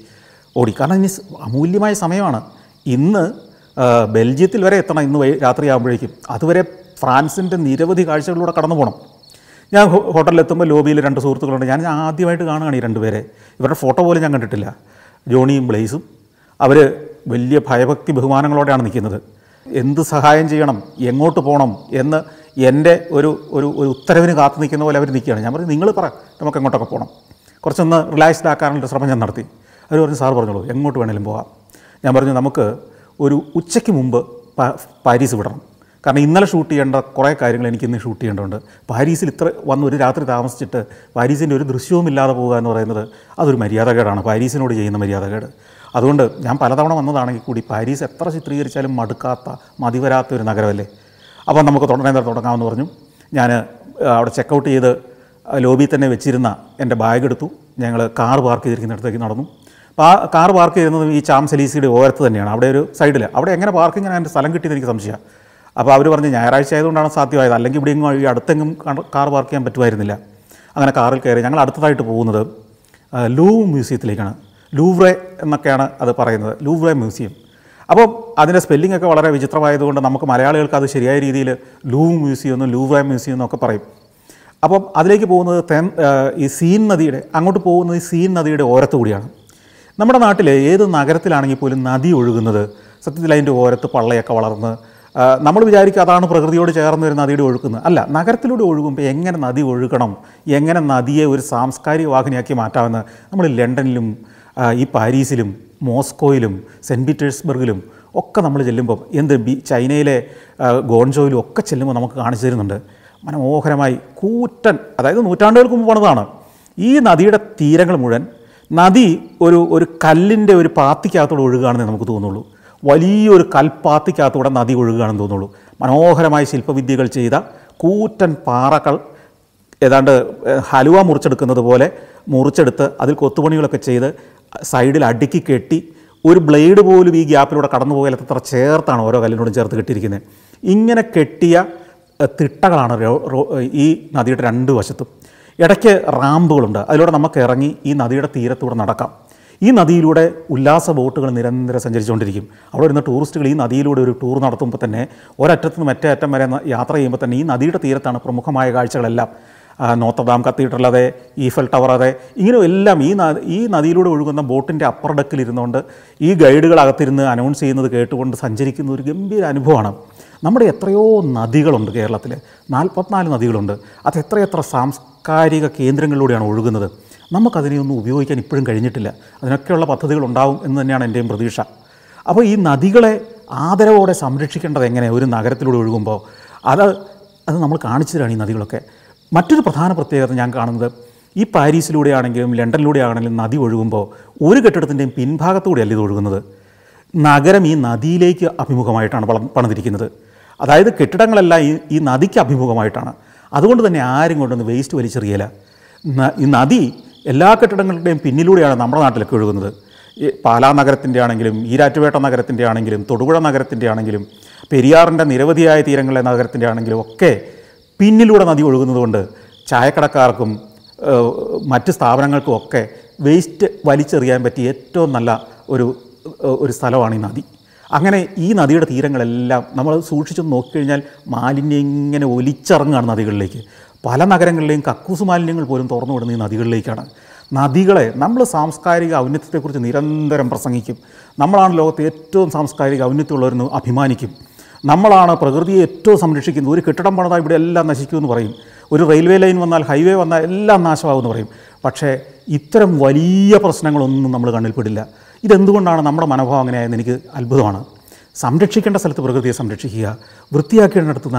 ഓടി, കാരണം ഇനി അമൂല്യമായ സമയമാണ്. ഇന്ന് ബെൽജിയത്തിൽ വരെ എത്തണം ഇന്ന് രാത്രിയാകുമ്പോഴേക്കും. അതുവരെ ഫ്രാൻസിൻ്റെ നിരവധി കാഴ്ചകളിലൂടെ കടന്നു പോകണം. ഞാൻ ഹോട്ടലിലെത്തുമ്പോൾ ലോബിയിൽ രണ്ട് സുഹൃത്തുക്കളുണ്ട്. ഞാൻ ആദ്യമായിട്ട് കാണുകയാണ് ഈ രണ്ടുപേരെ. ഇവരുടെ ഫോട്ടോ പോലും ഞാൻ കണ്ടിട്ടില്ല. ജോണിയും ബ്ലേസും. അവർ വലിയ ഭയഭക്തി ബഹുമാനങ്ങളോടെയാണ് നിൽക്കുന്നത്. എന്ത് സഹായം ചെയ്യണം, എങ്ങോട്ട് പോകണം എന്ന് എൻ്റെ ഒരു ഉത്തരവിന് കാത്തു നിൽക്കുന്ന പോലെ അവർ നിൽക്കുകയാണ്. ഞാൻ പറഞ്ഞു, നിങ്ങൾ പറ, നമുക്ക് എങ്ങോട്ടൊക്കെ പോകണം. കുറച്ചൊന്ന് റിലാക്സ്ഡ് ആക്കാനുള്ള ശ്രമം ഞാൻ നടത്തി. അവർ പറഞ്ഞു, സാർ പറഞ്ഞോളൂ, എങ്ങോട്ട് വേണേലും പോകാം. ഞാൻ പറഞ്ഞു, നമുക്ക് ഒരു ഉച്ചയ്ക്ക് മുമ്പ് പാരീസ് വിടണം, കാരണം ഇന്നലെ ഷൂട്ട് ചെയ്യേണ്ട കുറേ കാര്യങ്ങൾ എനിക്കിന്ന് ഷൂട്ട് ചെയ്യേണ്ടതുണ്ട്. പാരീസിൽ ഇത്ര വന്ന് ഒരു രാത്രി താമസിച്ചിട്ട് പാരീസിൻ്റെ ഒരു ദൃശ്യവും ഇല്ലാതെ പോകുക എന്ന് പറയുന്നത് അതൊരു മര്യാദകേടാണ്, പാരീസിനോട് ചെയ്യുന്ന മര്യാദകേട്. അതുകൊണ്ട് ഞാൻ പലതവണ വന്നതാണെങ്കിൽ കൂടി പാരീസ് എത്ര ചിത്രീകരിച്ചാലും മടുക്കാത്ത മതിവരാത്ത ഒരു നഗരമല്ലേ. അപ്പോൾ നമുക്ക് തുടങ്ങാമെന്ന് പറഞ്ഞു. ഞാൻ അവിടെ ചെക്കൗട്ട് ചെയ്ത് ലോബിയിൽ തന്നെ വെച്ചിരുന്ന എൻ്റെ ബാഗ് എടുത്തു. ഞങ്ങൾ കാർ പാർക്ക് ചെയ്തിരിക്കുന്നിടത്തേക്ക് നടന്നു. കാർ പാർക്ക് ചെയ്യുന്നത് ഈ ചാംസലീസിയുടെ ഓരത്ത് തന്നെയാണ്, അവിടെ ഒരു സൈഡിൽ. അവിടെ എങ്ങനെ പാർക്കിങ്ങിന് എൻ്റെ സ്ഥലം കിട്ടിയെന്ന് എനിക്ക് സംശയമാണ്. അപ്പോൾ അവർ പറഞ്ഞ് ഞായറാഴ്ച ആയതുകൊണ്ടാണ് സാധ്യമായത്, അല്ലെങ്കിൽ ഇവിടെ എങ്ങും ഈ അടുത്തെങ്ങും കാർ പാർക്ക് ചെയ്യാൻ പറ്റുമായിരുന്നില്ല. അങ്ങനെ കാറിൽ കയറി ഞങ്ങൾ അടുത്തതായിട്ട് പോകുന്നത് ലൂവ് മ്യൂസിയത്തിലേക്കാണ്. ലൂവ്രെ എന്നൊക്കെയാണ് അത് പറയുന്നത്, ലൂവ്രെ മ്യൂസിയം. അപ്പോൾ അതിൻ്റെ സ്പെല്ലിംഗ് ഒക്കെ വളരെ വിചിത്രമായതുകൊണ്ട് നമുക്ക് മലയാളികൾക്ക് അത് ശരിയായ രീതിയിൽ ലൂവ് മ്യൂസിയം എന്നും ലൂവ്രെ മ്യൂസിയം എന്നൊക്കെ പറയും. അപ്പം അതിലേക്ക് പോകുന്നത് ഈ സീൻ നദിയുടെ അങ്ങോട്ട് പോകുന്നത് ഈ സീൻ നദിയുടെ ഓരത്ത് കൂടിയാണ്. നമ്മുടെ നാട്ടിൽ ഏത് നഗരത്തിലാണെങ്കിൽ പോലും നദി ഒഴുകുന്നത് സത്യത്തിൽ അതിൻ്റെ ഓരത്ത് പള്ളയൊക്കെ വളർന്ന് നമ്മൾ വിചാരിക്കും അതാണ് പ്രകൃതിയോട് ചേർന്ന് ഒരു നദിയുടെ ഒഴുക്കുന്നത്. അല്ല, നഗരത്തിലൂടെ ഒഴുകുമ്പോൾ എങ്ങനെ നദി ഒഴുകണം, എങ്ങനെ നദിയെ ഒരു സാംസ്കാരിക വാഹിനിയാക്കി മാറ്റാമെന്ന് നമ്മൾ ലണ്ടനിലും ഈ പാരീസിലും മോസ്കോയിലും സെൻറ്റ് പീറ്റേഴ്സ്ബർഗിലും ഒക്കെ നമ്മൾ ചെല്ലുമ്പോൾ, എന്ത് ചൈനയിലെ ഗോൺജോയിലും ഒക്കെ ചെല്ലുമ്പോൾ നമുക്ക് കാണിച്ചു തരുന്നുണ്ട്. മനോഹരമായി കൂറ്റൻ, അതായത് നൂറ്റാണ്ടുകൾക്ക് മുമ്പ് പണിതാണ് ഈ നദിയുടെ തീരങ്ങൾ മുഴുവൻ. നദി ഒരു കല്ലിൻ്റെ ഒരു പാത്തിക്കകത്തോടെ ഒഴുകുകയാണെന്ന് നമുക്ക് തോന്നുള്ളൂ. വലിയൊരു കൽപ്പാത്തിക്കകത്തൂടെ നദി ഒഴുകുകയാണെന്ന് തോന്നുള്ളൂ. മനോഹരമായ ശില്പവിദ്യകൾ ചെയ്ത കൂറ്റൻ പാറകൾ ഏതാണ്ട് ഹലുവ മുറിച്ചെടുക്കുന്നത് പോലെ മുറിച്ചെടുത്ത് അതിൽ കൊത്തുപണികളൊക്കെ ചെയ്ത് സൈഡിൽ അടുക്കി കെട്ടി ഒരു ബ്ലേഡ് പോലും ഈ ഗ്യാപ്പിലൂടെ കടന്നു പോകാത്തത്ര ചേർത്താണ് ഓരോ കല്ലിനോടും ചേർത്ത് കെട്ടിയിരിക്കുന്നത്. ഇങ്ങനെ കെട്ടിയ തിട്ടകളാണ് ഈ നദിയുടെ രണ്ട് വശത്തും. ഇടയ്ക്ക് റാമ്പുകളുണ്ട്, അതിലൂടെ നമുക്ക് ഇറങ്ങി ഈ നദിയുടെ തീരത്തൂടെ നടക്കാം. ഈ നദിയിലൂടെ ഉല്ലാസ ബോട്ടുകൾ നിരന്തരം സഞ്ചരിച്ചുകൊണ്ടിരിക്കും. അവിടെ വരുന്ന ടൂറിസ്റ്റുകൾ ഈ നദിയിലൂടെ ഒരു ടൂർ നടത്തുമ്പോൾ തന്നെ ഒരറ്റത്ത് നിന്ന് മറ്റേ അറ്റം വരെ യാത്ര ചെയ്യുമ്പോൾ തന്നെ ഈ നദിയുടെ തീരത്താണ് പ്രമുഖമായ കാഴ്ചകളെല്ലാം. നോട്ടർഡാം കത്തീഡ്രൽ അതെ, ഈഫൽ ടവർ അതെ, ഇങ്ങനെയെല്ലാം ഈ നദിയിലൂടെ ഒഴുകുന്ന ബോട്ടിൻ്റെ അപ്പർ ഡെക്കിലിരുന്നുകൊണ്ട് ഈ ഗൈഡുകൾ അകത്തിരുന്ന് അനൗൺസ് ചെയ്യുന്നത് കേട്ടുകൊണ്ട് സഞ്ചരിക്കുന്ന ഒരു ഗംഭീര അനുഭവമാണ്. നമ്മുടെ എത്രയോ നദികളുണ്ട്, കേരളത്തിൽ 44 നദികളുണ്ട്. അത് എത്രയെത്ര സാംസ്കാരിക കേന്ദ്രങ്ങളിലൂടെയാണ് ഒഴുകുന്നത്. നമുക്കതിനെയൊന്നും ഉപയോഗിക്കാൻ ഇപ്പോഴും കഴിഞ്ഞിട്ടില്ല. അതിനൊക്കെയുള്ള പദ്ധതികളുണ്ടാവും എന്ന് തന്നെയാണ് എൻ്റെയും പ്രതീക്ഷ. അപ്പോൾ ഈ നദികളെ ആദരവോടെ സംരക്ഷിക്കേണ്ടത് എങ്ങനെ? ഒരു നഗരത്തിലൂടെ ഒഴുകുമ്പോൾ അത് നമ്മൾ കാണിച്ചു തരാണ് ഈ നദികളൊക്കെ. മറ്റൊരു പ്രധാന പ്രത്യേകത ഞാൻ കാണുന്നത്, ഈ പാരീസിലൂടെ ആണെങ്കിലും ലണ്ടനിലൂടെ ആണെങ്കിലും നദി ഒഴുകുമ്പോൾ ഒരു കെട്ടിടത്തിൻ്റെയും പിൻഭാഗത്തൂടെയല്ല ഇത് ഒഴുകുന്നത്. നഗരം ഈ നദിയിലേക്ക് അഭിമുഖമായിട്ടാണ് പണിതിരിക്കുന്നത്. അതായത് കെട്ടിടങ്ങളെല്ലാം ഈ നദിക്ക് അഭിമുഖമായിട്ടാണ്. അതുകൊണ്ട് തന്നെ ആരും കൊണ്ടൊന്ന് വേസ്റ്റ് വലിച്ചെറിയല. ഈ നദി എല്ലാ കെട്ടിടങ്ങളുടെയും പിന്നിലൂടെയാണ് നമ്മുടെ നാട്ടിലൊക്കെ ഒഴുകുന്നത്. പാലാ നഗരത്തിൻ്റെ ആണെങ്കിലും ഈരാറ്റുപേട്ട നഗരത്തിൻ്റെ ആണെങ്കിലും തൊടുപുഴ നഗരത്തിൻ്റെ ആണെങ്കിലും പെരിയാറിൻ്റെ നിരവധിയായ തീരങ്ങളിലെ നഗരത്തിൻ്റെ ആണെങ്കിലും ഒക്കെ പിന്നിലൂടെ നദി ഒഴുകുന്നതുകൊണ്ട് ചായക്കടക്കാർക്കും മറ്റ് സ്ഥാപനങ്ങൾക്കും ഒക്കെ വേസ്റ്റ് വലിച്ചെറിയാൻ പറ്റിയ ഏറ്റവും നല്ല ഒരു സ്ഥലമാണ് ഈ നദി. അങ്ങനെ ഈ നദിയുടെ തീരങ്ങളെല്ലാം നമ്മൾ സൂക്ഷിച്ചൊന്ന് നോക്കിക്കഴിഞ്ഞാൽ മാലിന്യം ഇങ്ങനെ ഒലിച്ചിറങ്ങുകയാണ് നദികളിലേക്ക്. പല നഗരങ്ങളിലെയും കക്കൂസ് മാലിന്യങ്ങൾ പോലും തുറന്നു വിടുന്ന ഈ നദികളിലേക്കാണ്. നദികളെ നമ്മൾ സാംസ്കാരിക ഔന്നത്യത്തെക്കുറിച്ച് നിരന്തരം പ്രസംഗിക്കും. നമ്മളാണ് ലോകത്തെ ഏറ്റവും സാംസ്കാരിക ഔന്നത്യമുള്ളവരെന്ന് അഭിമാനിക്കും. നമ്മളാണ് പ്രകൃതിയെ ഏറ്റവും സംരക്ഷിക്കുന്നത്. ഒരു കെട്ടിടം പണിതാൽ ഇവിടെ എല്ലാം നശിക്കുമെന്ന് പറയും. ഒരു റെയിൽവേ ലൈൻ വന്നാൽ, ഹൈവേ വന്നാൽ എല്ലാം നാശമാകുമെന്ന് പറയും. പക്ഷേ ഇത്തരം വലിയ പ്രശ്നങ്ങളൊന്നും നമ്മൾ കണ്ണിൽപ്പെടില്ല. ഇതെന്തുകൊണ്ടാണ് നമ്മുടെ മനോഭാവം അങ്ങനെയായെന്ന് എനിക്ക് അത്ഭുതമാണ്. സംരക്ഷിക്കേണ്ട സ്ഥലത്ത് പ്രകൃതിയെ സംരക്ഷിക്കുക, വൃത്തിയാക്കേണ്ടടുത്ത്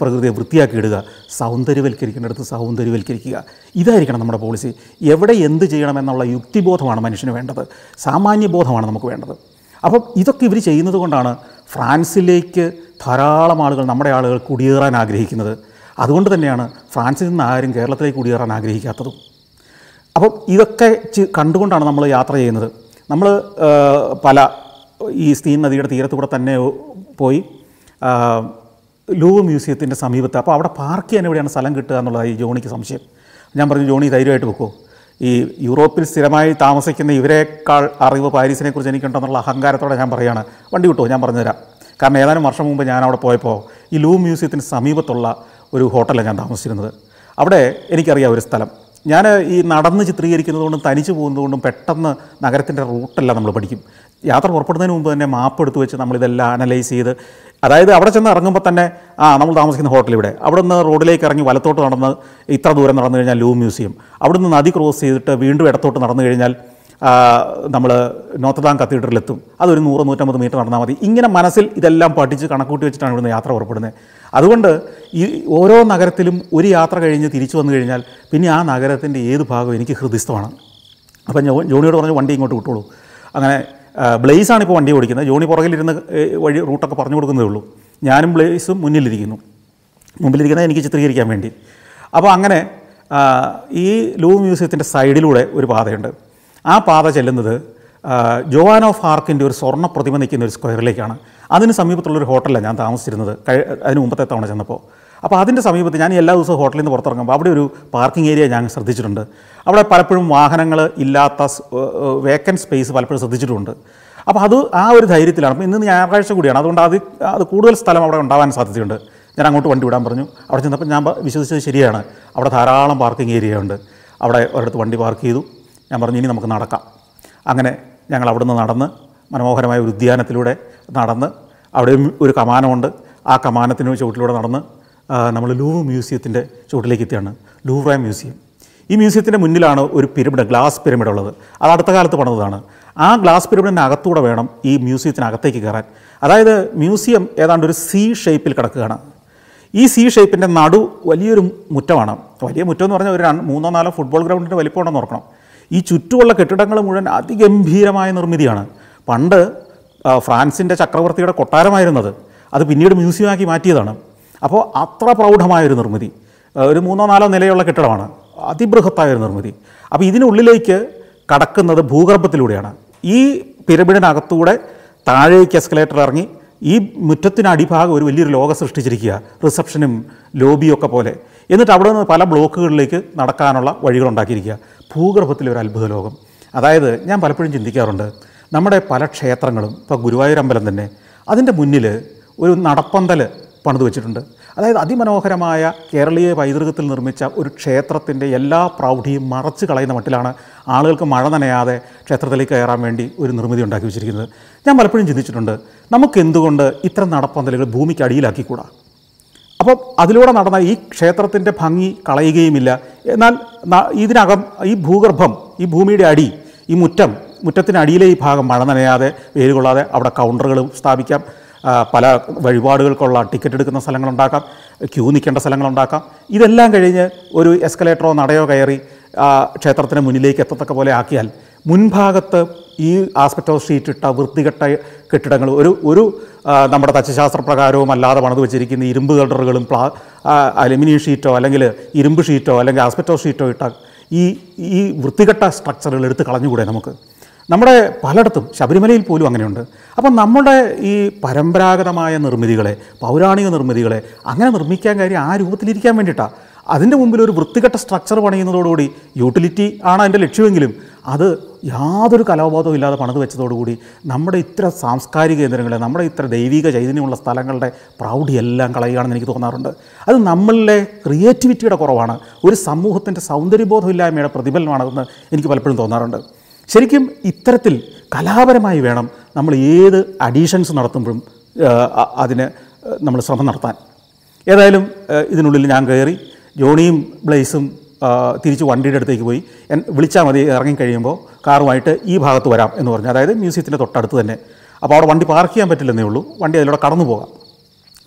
പ്രകൃതിയെ വൃത്തിയാക്കിയിടുക, സൗന്ദര്യവൽക്കരിക്കേണ്ടടുത്ത് സൗന്ദര്യവൽക്കരിക്കുക. ഇതായിരിക്കണം നമ്മുടെ പോളിസി. എവിടെ എന്ത് ചെയ്യണമെന്നുള്ള യുക്തിബോധമാണ് മനുഷ്യന് വേണ്ടത്. സാമാന്യബോധമാണ് നമുക്ക് വേണ്ടത്. അപ്പം ഇതൊക്കെ ഇവർ ചെയ്യുന്നത് കൊണ്ടാണ് ഫ്രാൻസിലേക്ക് ധാരാളം ആളുകൾ, നമ്മുടെ ആളുകൾ കുടിയേറാൻ ആഗ്രഹിക്കുന്നത്. അതുകൊണ്ട് തന്നെയാണ് ഫ്രാൻസിൽ നിന്ന് ആരും കേരളത്തിലേക്ക് കുടിയേറാൻ ആഗ്രഹിക്കാത്തതും. അപ്പം ഇതൊക്കെ കണ്ടുകൊണ്ടാണ് നമ്മൾ യാത്ര ചെയ്യുന്നത്. നമ്മൾ പല ഈ സ്റ്റീൻ നദിയുടെ തീരത്തുകൂടെ തന്നെ പോയി ലൂവർ മ്യൂസിയത്തിൻ്റെ സമീപത്ത്, അപ്പോൾ അവിടെ പാർക്ക് ചെയ്യാൻ എവിടെയാണ് സ്ഥലം കിട്ടുക എന്നുള്ളതായി ജോണിക്ക് സംശയം. ഞാൻ പറഞ്ഞു, ജോണി ധൈര്യമായിട്ട് വെക്കുമോ, ഈ യൂറോപ്പിൽ സ്ഥിരമായി താമസിക്കുന്ന ഇവരെക്കാൾ അറിവ് പാരീസിനെക്കുറിച്ച് എനിക്കുണ്ടെന്നുള്ള അഹങ്കാരത്തോടെ ഞാൻ പറയുകയാണ്. വണ്ടി കിട്ടുമോ? ഞാൻ പറഞ്ഞുതരാം. കാരണം ഏതാനും വർഷം മുമ്പ് ഞാൻ അവിടെ പോയപ്പോൾ ഈ ലൂവർ മ്യൂസിയത്തിന് സമീപത്തുള്ള ഒരു ഹോട്ടലാണ് ഞാൻ താമസിച്ചിരുന്നത്. അവിടെ എനിക്കറിയാം ഒരു സ്ഥലം. ഞാൻ ഈ നടന്ന് ചിത്രീകരിക്കുന്നതുകൊണ്ടും തനിച്ച് പോകുന്നതുകൊണ്ടും പെട്ടെന്ന് നഗരത്തിൻ്റെ റൂട്ടെല്ലാം നമ്മൾ പഠിക്കും. യാത്ര പുറപ്പെടുന്നതിന് മുമ്പ് തന്നെ മാപ്പ് എടുത്ത് വെച്ച് നമ്മളിതെല്ലാം അനലൈസ് ചെയ്ത്, അതായത് അവിടെ ചെന്ന് ഇറങ്ങുമ്പോൾ തന്നെ നമ്മൾ താമസിക്കുന്ന ഹോട്ടൽ ഇവിടെ, അവിടെ നിന്ന് റോഡിലേക്ക് ഇറങ്ങി വലത്തോട്ട് നടന്ന് ഇത്ര ദൂരം നടന്നു കഴിഞ്ഞാൽ ലൂവർ മ്യൂസിയം, അവിടെ നിന്ന് നദി ക്രോസ് ചെയ്തിട്ട് വീണ്ടും ഇടത്തോട്ട് നടന്നു കഴിഞ്ഞാൽ നമ്മൾ നോട്ടർഡാം കത്തീഡ്രലെത്തും. അതൊരു 100-150 മീറ്റർ നടന്നാൽ മതി. ഇങ്ങനെ മനസ്സിൽ ഇതെല്ലാം പഠിച്ച് കണക്കൂട്ടി വെച്ചിട്ടാണ് ഇവിടുന്ന് യാത്ര പുറപ്പെടുന്നത്. അതുകൊണ്ട് ഈ ഓരോ നഗരത്തിലും ഒരു യാത്ര കഴിഞ്ഞ് തിരിച്ചു വന്നു കഴിഞ്ഞാൽ പിന്നെ ആ നഗരത്തിൻ്റെ ഏത് ഭാഗവും എനിക്ക് ഹൃദിസ്ഥമാണ്. അപ്പം ജോണിയോട് പറഞ്ഞു വണ്ടി ഇങ്ങോട്ട് വിട്ടോളൂ. അങ്ങനെ ബ്ലേസാണിപ്പോൾ വണ്ടി ഓടിക്കുന്നത്. ജോണി പുറകിലിരുന്ന് വഴി റൂട്ടൊക്കെ പറഞ്ഞു കൊടുക്കുന്നതേ ഉള്ളൂ. ഞാനും ബ്ലേസും മുന്നിലിരിക്കുന്നു, മുമ്പിലിരിക്കുന്നത് എനിക്ക് ചിത്രീകരിക്കാൻ വേണ്ടി. അപ്പോൾ അങ്ങനെ ഈ ലൂവർ മ്യൂസിയത്തിൻ്റെ സൈഡിലൂടെ ഒരു പാതയുണ്ട്. ആ പാത ചെല്ലുന്നത് ജോവാൻ ഓഫ് ആർക്കിൻ്റെ ഒരു സ്വർണ്ണ പ്രതിമ നിൽക്കുന്ന ഒരു സ്ക്വയറിലേക്കാണ്. അതിന് സമീപത്തുള്ളൊരു ഹോട്ടലാണ് ഞാൻ താമസിച്ചിരുന്നത് അതിന് മുമ്പത്തെ തവണ ചെന്നപ്പോൾ. അപ്പോൾ അതിൻ്റെ സമീപത്ത് ഞാൻ എല്ലാ ദിവസവും ഹോട്ടലിൽ നിന്ന് പുറത്തിറങ്ങുമ്പോൾ അവിടെ ഒരു പാർക്കിംഗ് ഏരിയ ഞാൻ ശ്രദ്ധിച്ചിട്ടുണ്ട്. അവിടെ പലപ്പോഴും വാഹനങ്ങൾ ഇല്ലാത്ത വേക്കൻറ്റ് സ്പേസ് പലപ്പോഴും ശ്രദ്ധിച്ചിട്ടുണ്ട്. അപ്പോൾ അത് ആ ഒരു ധൈര്യത്തിലാണ്. അപ്പോൾ ഇന്ന് ഞായറാഴ്ച കൂടിയാണ്, അതുകൊണ്ട് അത് കൂടുതൽ സ്ഥലം അവിടെ ഉണ്ടാവാൻ സാധ്യതയുണ്ട്. ഞാൻ അങ്ങോട്ട് വണ്ടി വിടാൻ പറഞ്ഞു. അവിടെ ചെന്നപ്പോൾ ഞാൻ വിശ്വസിച്ചത് ശരിയാണ്. അവിടെ ധാരാളം പാർക്കിംഗ് ഏരിയ ഉണ്ട്. അവിടെ ഒരിടത്ത് വണ്ടി പാർക്ക് ചെയ്തു. ഞാൻ പറഞ്ഞു ഇനി നമുക്ക് നടക്കാം. അങ്ങനെ ഞങ്ങൾ അവിടുന്ന് നടന്ന് മനോഹരമായ ഒരു ഉദ്യാനത്തിലൂടെ നടന്ന്, അവിടെയും ഒരു കമാനമുണ്ട്, ആ കമാനത്തിന് ചുവട്ടിലൂടെ നടന്ന് നമ്മൾ ലൂവർ മ്യൂസിയത്തിൻ്റെ ചുവട്ടിലേക്ക് എത്തിയാണ്. ലൂവർ മ്യൂസിയം, ഈ മ്യൂസിയത്തിൻ്റെ മുന്നിലാണ് ഒരു പിരമിഡ്, ഗ്ലാസ് പിരമിഡ് ഉള്ളത്. അത് അടുത്ത കാലത്ത് പണിതാണ്. ആ ഗ്ലാസ് പിരമിഡിൻ്റെ അകത്തൂടെ വേണം ഈ മ്യൂസിയത്തിനകത്തേക്ക് കയറാൻ. അതായത് മ്യൂസിയം ഏതാണ്ട് ഒരു സി ഷേപ്പിൽ കിടക്കുകയാണ്. ഈ സി ഷേപ്പിൻ്റെ നടു വലിയൊരു മുറ്റമാണ്. വലിയ മുറ്റം എന്ന് പറഞ്ഞാൽ ഒരു 3-4 ഫുട്ബോൾ ഗ്രൗണ്ടിൻ്റെ വലിപ്പം ഉണ്ടെന്ന് ഓർക്കണം. ഈ ചുറ്റുമുള്ള കെട്ടിടങ്ങൾ മുഴുവൻ അതിഗംഭീരമായ നിർമ്മിതിയാണ്. പണ്ട് ഫ്രാൻസിൻ്റെ ചക്രവർത്തിയുടെ കൊട്ടാരമായിരുന്നത്, അത് പിന്നീട് മ്യൂസിയമാക്കി മാറ്റിയതാണ്. അപ്പോൾ അത്ര പ്രൗഢമായൊരു നിർമ്മിതി, ഒരു 3-4 നിലയുള്ള കെട്ടിടമാണ്, അതിബൃഹത്തായൊരു നിർമ്മിതി. അപ്പോൾ ഇതിനുള്ളിലേക്ക് കടക്കുന്നത് ഭൂഗർഭത്തിലൂടെയാണ്. ഈ പിരമിഡിനകത്തൂടെ താഴേക്ക് എസ്കലേറ്റർ ഇറങ്ങി ഈ മുറ്റത്തിന് അടിഭാഗം ഒരു വലിയൊരു ലോകം സൃഷ്ടിച്ചിരിക്കുക, റിസപ്ഷനും ലോബിയൊക്കെ പോലെ. എന്നിട്ട് അവിടെ നിന്ന് പല ബ്ലോക്കുകളിലേക്ക് നടക്കാനുള്ള വഴികളുണ്ടാക്കിയിരിക്കുക. ഭൂഗർഭത്തിലെ ഒരു അത്ഭുത ലോകം. അതായത് ഞാൻ പലപ്പോഴും ചിന്തിക്കാറുണ്ട്, നമ്മുടെ പല ക്ഷേത്രങ്ങളും, ഇപ്പോൾ ഗുരുവായൂരമ്പലം തന്നെ, അതിൻ്റെ മുന്നിൽ ഒരു നടപ്പന്തൽ പണിത് വെച്ചിട്ടുണ്ട്. അതായത് അതിമനോഹരമായ കേരളീയ പൈതൃകത്തിൽ നിർമ്മിച്ച ഒരു ക്ഷേത്രത്തിൻ്റെ എല്ലാ പ്രൗഢിയും മറച്ചു കളയുന്ന മട്ടിലാണ് ആളുകൾക്ക് മഴ നനയാതെ ക്ഷേത്രത്തിലേക്ക് കയറാൻ വേണ്ടി ഒരു നിർമ്മിതി ഉണ്ടാക്കി വെച്ചിരിക്കുന്നത്. ഞാൻ പലപ്പോഴും ചിന്തിച്ചിട്ടുണ്ട്, നമുക്കെന്തുകൊണ്ട് ഇത്തരം നടപ്പന്തലുകൾ ഭൂമിക്ക് അടിയിലാക്കിക്കൂടാ? അപ്പം അതിലൂടെ നടന്ന ഈ ക്ഷേത്രത്തിൻ്റെ ഭംഗി കളയുകയുമില്ല, എന്നാൽ ഇതിനകം ഈ ഭൂഗർഭം, ഈ ഭൂമിയുടെ അടി, ഈ മുറ്റത്തിനടിയിലെ ഈ ഭാഗം മഴ നനയാതെ വേരുകൊള്ളാതെ അവിടെ കൗണ്ടറുകളും സ്ഥാപിക്കാം, പല വഴിപാടുകൾക്കുള്ള ടിക്കറ്റ് എടുക്കുന്ന സ്ഥലങ്ങളുണ്ടാക്കാം, ക്യൂ നിൽക്കേണ്ട സ്ഥലങ്ങളുണ്ടാക്കാം. ഇതെല്ലാം കഴിഞ്ഞ് ഒരു എസ്കലേറ്ററോ നടയോ കയറി ക്ഷേത്രത്തിന് മുന്നിലേക്ക് എത്തത്തക്ക പോലെ ആക്കിയാൽ മുൻഭാഗത്ത് ഈ ആസ്പെറ്റോ ഷീറ്റ് ഇട്ട വൃത്തികെട്ട കെട്ടിടങ്ങൾ, ഒരു ഒരു നമ്മുടെ തച്ചുശാസ്ത്ര പ്രകാരവും അല്ലാതെ പണിത് വെച്ചിരിക്കുന്ന ഇരുമ്പ് കട്ടറുകളും അലുമിനിയം ഷീറ്റോ അല്ലെങ്കിൽ ഇരുമ്പ് ഷീറ്റോ അല്ലെങ്കിൽ ആസ്പെറ്റോ ഷീറ്റോ ഇട്ട ഈ ഈ വൃത്തികെട്ട സ്ട്രക്ചറുകൾ എടുത്ത് കളഞ്ഞുകൂടെ നമുക്ക്? നമ്മുടെ പലയിടത്തും, ശബരിമലയിൽ പോലും അങ്ങനെയുണ്ട്. അപ്പം നമ്മുടെ ഈ പരമ്പരാഗതമായ നിർമ്മിതികളെ, പൗരാണിക നിർമ്മിതികളെ അങ്ങനെ നിർമ്മിക്കാൻ കാര്യം ആ രൂപത്തിലിരിക്കാൻ വേണ്ടിയിട്ടാണ്. അതിൻ്റെ മുമ്പിൽ ഒരു വൃത്തികെട്ട സ്ട്രക്ചർ പണിയുന്നതോടുകൂടി, യൂട്ടിലിറ്റി ആണ് അതിൻ്റെ ലക്ഷ്യമെങ്കിലും അത് യാതൊരു കലാബോധവും ഇല്ലാതെ പണിത് വെച്ചതോടുകൂടി നമ്മുടെ ഇത്ര സാംസ്കാരിക കേന്ദ്രങ്ങളെ, നമ്മുടെ ഇത്ര ദൈവിക ചൈതന്യമുള്ള സ്ഥലങ്ങളുടെ പ്രൗഢിയെല്ലാം കളയുകയാണെന്ന് എനിക്ക് തോന്നാറുണ്ട്. അത് നമ്മളുടെ ക്രിയേറ്റിവിറ്റിയുടെ കുറവാണ്, ഒരു സമൂഹത്തിൻ്റെ സൗന്ദര്യബോധമില്ലായ്മയുടെ പ്രതിഫലമാണെന്ന് എനിക്ക് പലപ്പോഴും തോന്നാറുണ്ട്. ശരിക്കും ഇത്തരത്തിൽ കലാപരമായി വേണം നമ്മൾ ഏത് അഡീഷൻസ് നടത്തുമ്പോഴും അതിന് നമ്മൾ ശ്രമം നടത്താൻ. ഏതായാലും ഇതിനുള്ളിൽ ഞാൻ കയറി, ജോണിയും ബ്ലേസും തിരിച്ച് വണ്ടിയുടെ അടുത്തേക്ക് പോയി, വിളിച്ചാൽ മതി ഇറങ്ങിക്കഴിയുമ്പോൾ കാറുമായിട്ട് ഈ ഭാഗത്ത് വരാം എന്ന് പറഞ്ഞു. അതായത് മ്യൂസിയത്തിൻ്റെ തൊട്ടടുത്ത് തന്നെ. അപ്പോൾ അവിടെ വണ്ടി പാർക്ക് ചെയ്യാൻ പറ്റില്ലെന്നേ ഉള്ളൂ, വണ്ടി അതിലൂടെ കടന്നു പോകാം.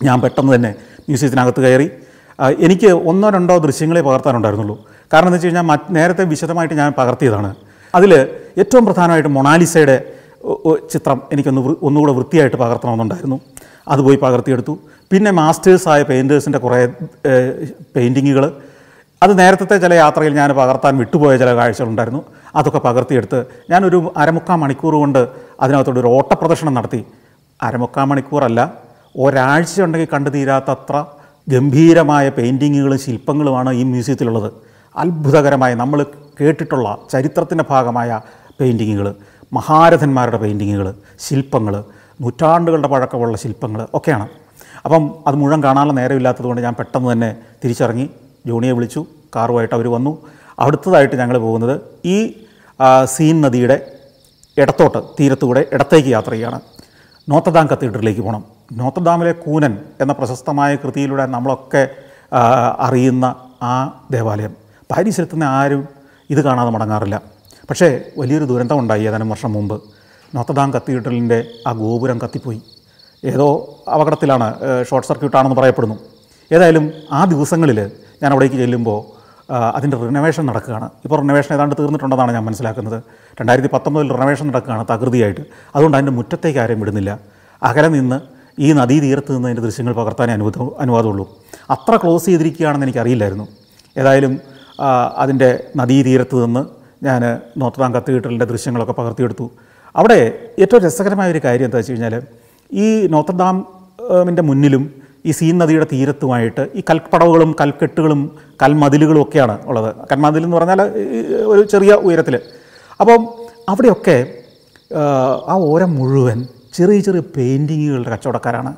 ഞാൻ പെട്ടെന്ന് തന്നെ മ്യൂസിയത്തിനകത്ത് കയറി. എനിക്ക് ഒന്നോ രണ്ടോ ദൃശ്യങ്ങളെ പകർത്താനുണ്ടായിരുന്നുള്ളൂ. കാരണം എന്താ വെച്ച് കഴിഞ്ഞാൽ നേരത്തെ വിശദമായിട്ട് ഞാൻ പകർത്തിയതാണ്. അതിൽ ഏറ്റവും പ്രധാനമായിട്ട് മൊണാലിസയുടെ ചിത്രം എനിക്കൊന്ന് ഒന്നുകൂടെ വൃത്തിയായിട്ട് പകർത്തണമെന്നുണ്ടായിരുന്നു. അത് പോയി പകർത്തിയെടുത്തു. പിന്നെ മാസ്റ്റേഴ്സായ പെയിൻറ്റേഴ്സിൻ്റെ കുറേ പെയിൻറ്റിങ്ങുകൾ, അത് നേരത്തെ ചില യാത്രയിൽ ഞാൻ പകർത്താൻ വിട്ടുപോയ ചില കാഴ്ചകളുണ്ടായിരുന്നു. അതൊക്കെ പകർത്തിയെടുത്ത് ഞാനൊരു അരമുക്കാൽ മണിക്കൂർ കൊണ്ട് അതിനകത്തോടെ ഒരു ഓട്ടപ്രദർശനം നടത്തി. അരമുക്കാൽ മണിക്കൂറല്ല, ഒരാഴ്ച ഉണ്ടെങ്കിൽ കണ്ടു തീരാത്തത്ര ഗംഭീരമായ പെയിൻറ്റിങ്ങുകളും ശില്പങ്ങളുമാണ് ഈ മ്യൂസിയത്തിലുള്ളത്. അത്ഭുതകരമായി നമ്മൾ കേട്ടിട്ടുള്ള ചരിത്രത്തിൻ്റെ ഭാഗമായ പെയിൻറ്റിങ്ങുകൾ, മഹാരഥന്മാരുടെ പെയിൻറ്റിങ്ങുകൾ, ശില്പങ്ങൾ, നൂറ്റാണ്ടുകളുടെ പഴക്കമുള്ള ശില്പങ്ങൾ ഒക്കെയാണ്. അപ്പം അത് മുഴുവൻ കാണാനുള്ള നേരമില്ലാത്തതുകൊണ്ട് ഞാൻ പെട്ടെന്ന് തന്നെ തിരിച്ചിറങ്ങി, ജോണിയെ വിളിച്ചു, കാറുമായിട്ട് അവർ വന്നു. അടുത്തതായിട്ട് ഞങ്ങൾ പോകുന്നത് ഈ സീൻ നദിയുടെ ഇടത്തോട്ട്, തീരത്തുകൂടെ ഇടത്തേക്ക് യാത്ര ചെയ്യുകയാണ്. നോത്തർഡാം കത്തീഡ്രലിലേക്ക് പോകണം. നോത്തർഡാമിലെ കൂനൻ എന്ന പ്രശസ്തമായ കൃതിയിലൂടെ നമ്മളൊക്കെ അറിയുന്ന ആ ദേവാലയം പാരീസിലെത്തുന്ന ആരും ഇത് കാണാതെ മടങ്ങാറില്ല. പക്ഷേ വലിയൊരു ദുരന്തമുണ്ടായി ഏതാനും വർഷം മുമ്പ്. നോത്തർഡാം കത്തീഡ്രലിൻ്റെ ആ ഗോപുരം കത്തിപ്പോയി. ഏതോ അപകടത്തിലാണ്, ഷോർട്ട് സർക്യൂട്ടാണെന്ന് പറയപ്പെടുന്നു. ഏതായാലും ആ ദിവസങ്ങളിൽ ഞാൻ അവിടേക്ക് ചെല്ലുമ്പോൾ അതിൻ്റെ റിനോവേഷൻ നടക്കുകയാണ്. ഇപ്പോൾ റിനോവേഷൻ ഏതാണ്ട് തീർന്നിട്ടുണ്ടെന്നാണ് ഞാൻ മനസ്സിലാക്കുന്നത്. 2019 റിനോവേഷൻ നടക്കുകയാണ് തകൃതിയായിട്ട്. അതുകൊണ്ട് അതിൻ്റെ മുറ്റത്തേക്ക് ആരെയും വിടുന്നില്ല. അകലെ നിന്ന് ഈ നദീതീരത്ത് നിന്ന് അതിൻ്റെ ദൃശ്യങ്ങൾ പകർത്താനേ അനുവാദമുള്ളൂ. അത്ര ക്ലോസ് ചെയ്തിരിക്കുകയാണെന്ന് എനിക്കറിയില്ലായിരുന്നു. ഏതായാലും അതിൻ്റെ നദീതീരത്ത് നിന്ന് ഞാൻ നോർത്തർഡാം കത്തീഡ്രലിൻ്റെ ദൃശ്യങ്ങളൊക്കെ പകർത്തിയെടുത്തു. അവിടെ ഏറ്റവും രസകരമായൊരു കാര്യം എന്താ വെച്ച് കഴിഞ്ഞാൽ, ഈ നോത്തർഡാമിൻ്റെ മുന്നിലും ഈ സീൻ നദിയുടെ തീരത്തുമായിട്ട് ഈ കൽപ്പടവുകളും കൽക്കെട്ടുകളും കൽമതിലുകളും ഒക്കെയാണ് ഉള്ളത്. കൽമതിൽ എന്ന് പറഞ്ഞാൽ ഒരു ചെറിയ ഉയരത്തിൽ. അപ്പം അവിടെയൊക്കെ ആ ഓരം മുഴുവൻ ചെറിയ ചെറിയ പെയിൻറ്റിങ്ങുകളുടെ കച്ചവടക്കാരാണ്.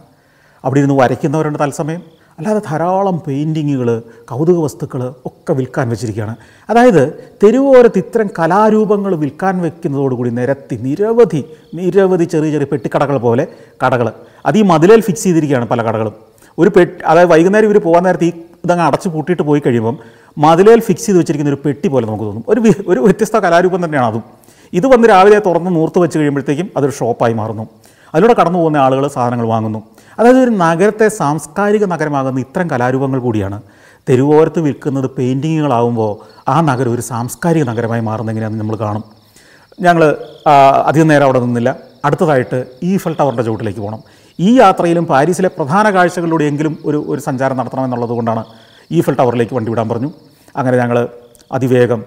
അവിടെ ഇരുന്ന് വരയ്ക്കുന്നവരുണ്ട് തത്സമയം, അല്ലാതെ ധാരാളം പെയിൻറ്റിങ്ങുകൾ, കൗതുക വസ്തുക്കൾ ഒക്കെ വിൽക്കാൻ വെച്ചിരിക്കുകയാണ്. അതായത് തെരുവോരത്ത് ഇത്തരം കലാരൂപങ്ങൾ വിൽക്കാൻ വയ്ക്കുന്നതോടുകൂടി നിരത്തി നിരവധി ചെറിയ ചെറിയ പെട്ടിക്കടകൾ പോലെ കടകൾ, അത് ഈ മതിലേൽ ഫിക്സ് ചെയ്തിരിക്കുകയാണ് പല കടകളും. ഒരു അതായത് വൈകുന്നേരം ഇവർ പോകാൻ നേരത്ത് ഈ ഇതങ്ങ് അടച്ചു പൂട്ടിയിട്ട് പോയി കഴിയുമ്പം മതിലേൽ ഫിക്സ് ചെയ്ത് വെച്ചിരിക്കുന്ന ഒരു പെട്ടി പോലെ നമുക്ക് തോന്നും. ഒരു വ്യത്യസ്ത കലാരൂപം തന്നെയാണ് അതും. ഇത് വന്ന് രാവിലെ തുറന്ന് നൂർത്ത് വെച്ച് കഴിയുമ്പോഴത്തേക്കും അതൊരു ഷോപ്പായി മാറുന്നു. അതിലൂടെ കടന്നു പോകുന്ന ആളുകൾ സാധനങ്ങൾ വാങ്ങുന്നു. അതായത് ഒരു നഗരത്തെ സാംസ്കാരിക നഗരമാകുന്ന ഇത്തരം കലാരൂപങ്ങൾ കൂടിയാണ്. തെരുവോരത്ത് വിൽക്കുന്നത് പെയിൻറ്റിങ്ങുകളാവുമ്പോൾ ആ നഗരം ഒരു സാംസ്കാരിക നഗരമായി മാറുന്നെങ്ങനെയാണെന്ന് നമ്മൾ കാണും. ഞങ്ങൾ അധികം നേരം അവിടെ നിന്നില്ല. അടുത്തതായിട്ട് ഈഫൽ ടവറിൻ്റെ ചുവട്ടിലേക്ക് പോകണം. ഈ യാത്രയിലും പാരീസിലെ പ്രധാന കാഴ്ചകളിലൂടെയെങ്കിലും ഒരു സഞ്ചാരം നടത്തണമെന്നുള്ളത് കൊണ്ടാണ് ഈഫൽ ടവറിലേക്ക് വണ്ടി വിടാൻ പറഞ്ഞു. അങ്ങനെ ഞങ്ങൾ അതിവേഗം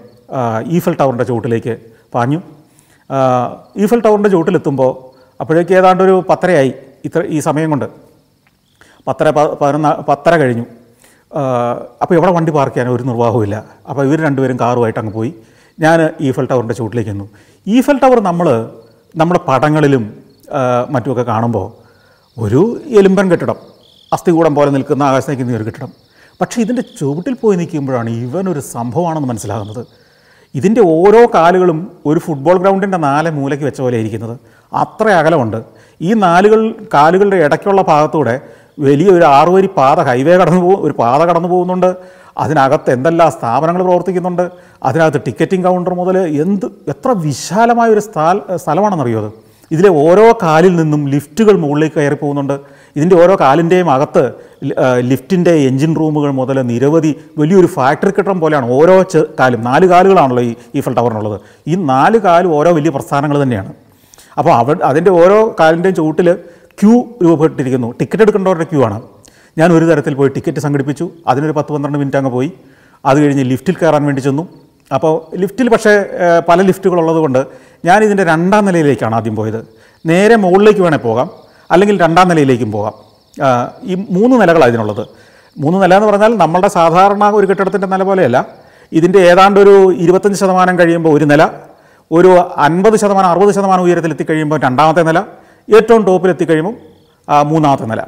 ഈഫൽ ടവറിൻ്റെ ചുവട്ടിലേക്ക് പാഞ്ഞു. ഈഫൽ ടവറിൻ്റെ ചുവട്ടിലെത്തുമ്പോൾ അപ്പോഴേക്ക് ഏതാണ്ട് ഒരു 10:30 ആയി. ഈ സമയം കൊണ്ട് 10:30 കഴിഞ്ഞു. അപ്പോൾ ഇവിടെ വണ്ടി പാർക്ക് ചെയ്യാൻ ഒരു നിർവാഹവുമില്ല. അപ്പോൾ ഇവർ രണ്ടുപേരും കാറുമായിട്ട് അങ്ങ് പോയി. ഞാൻ ഈഫൽ ടവറിൻ്റെ ചുവട്ടിലേക്ക് വന്നു. ഈഫൽ ടവർ നമ്മുടെ പടങ്ങളിലും മറ്റുമൊക്കെ കാണുമ്പോൾ ഒരു എലുമ്പൻ കെട്ടിടം, അസ്ഥികൂടം പോലെ നിൽക്കുന്ന ആകാശത്തേക്ക് നീർക്കിട്ടണം. പക്ഷേ ഇതിൻ്റെ ചുവട്ടിൽ പോയി നിൽക്കുമ്പോഴാണ് ഇവനൊരു സംഭവമാണെന്ന് മനസ്സിലാകുന്നത്. ഇതിൻ്റെ ഓരോ കാലുകളും ഒരു ഫുട്ബോൾ ഗ്രൗണ്ടിൻ്റെ നാല് മൂലയ്ക്ക് വെച്ച പോലെ ഇരിക്കുന്നത്, അത്ര അകലമുണ്ട്. ഈ കാലുകളുടെ ഇടയ്ക്കുള്ള ഭാഗത്തൂടെ വലിയൊരു ആറുവരി പാത, ഹൈവേ ഒരു പാത കടന്നു പോകുന്നുണ്ട്. അതിനകത്ത് എന്തെല്ലാം സ്ഥാപനങ്ങൾ പ്രവർത്തിക്കുന്നുണ്ട്. അതിനകത്ത് ടിക്കറ്റിംഗ് കൗണ്ടർ മുതൽ എത്ര വിശാലമായൊരു സ്ഥലമാണെന്നറിയോ അത്. ഇതിലെ ഓരോ കാലിൽ നിന്നും ലിഫ്റ്റുകൾ മുകളിലേക്ക് കയറി പോകുന്നുണ്ട്. ഇതിൻ്റെ ഓരോ കാലിൻ്റെയും അകത്ത് ലിഫ്റ്റിൻ്റെ എൻജിൻ റൂമുകൾ മുതൽ നിരവധി വലിയൊരു ഫാക്ടറി കെട്ടിടം പോലെയാണ് ഓരോ കാലും. നാല് കാലുകളാണല്ലോ ഈ ഈഫൽ ടവറിനുള്ളത്. ഈ നാല് കാലും ഓരോ വലിയ പ്രസ്ഥാനങ്ങൾ തന്നെയാണ്. അപ്പോൾ അതിൻ്റെ ഓരോ കാലിൻ്റെയും ചുവട്ടിൽ ക്യൂ രൂപപ്പെട്ടിരിക്കുന്നു. ടിക്കറ്റ് എടുക്കേണ്ടവരുടെ ക്യൂ ആണ്. ഞാൻ ഒരു തരത്തിൽ പോയി ടിക്കറ്റ് സംഘടിപ്പിച്ചു. അതിനൊരു 10-12 മിനിറ്റ് അങ്ങ് പോയി. അത് കഴിഞ്ഞ് ലിഫ്റ്റിൽ കയറാൻ വേണ്ടി ചെന്നു. അപ്പോൾ ലിഫ്റ്റിൽ പക്ഷേ പല ലിഫ്റ്റുകളുള്ളതുകൊണ്ട് ഞാനിതിൻ്റെ 2-ാം നിലയിലേക്കാണ് ആദ്യം പോയത്. നേരെ മുകളിലേക്ക് വേണേൽ പോകാം, അല്ലെങ്കിൽ 2-ാം നിലയിലേക്കും പോകാം. ഈ 3 നിലകളാണ് ഇതിനുള്ളത്. 3 നില എന്ന് പറഞ്ഞാൽ നമ്മളുടെ സാധാരണ ഒരു കെട്ടിടത്തിൻ്റെ നില പോലെയല്ല. ഇതിൻ്റെ ഏതാണ്ട് ഒരു 25% കഴിയുമ്പോൾ ഒരു നില, ഒരു 50%, 60% ഉയരത്തിലെത്തി കഴിയുമ്പോൾ 2-ാമത്തെ നില, ഏറ്റവും ടോപ്പിലെത്തി കഴിയുമ്പോൾ 3-ാമത്തെ നില.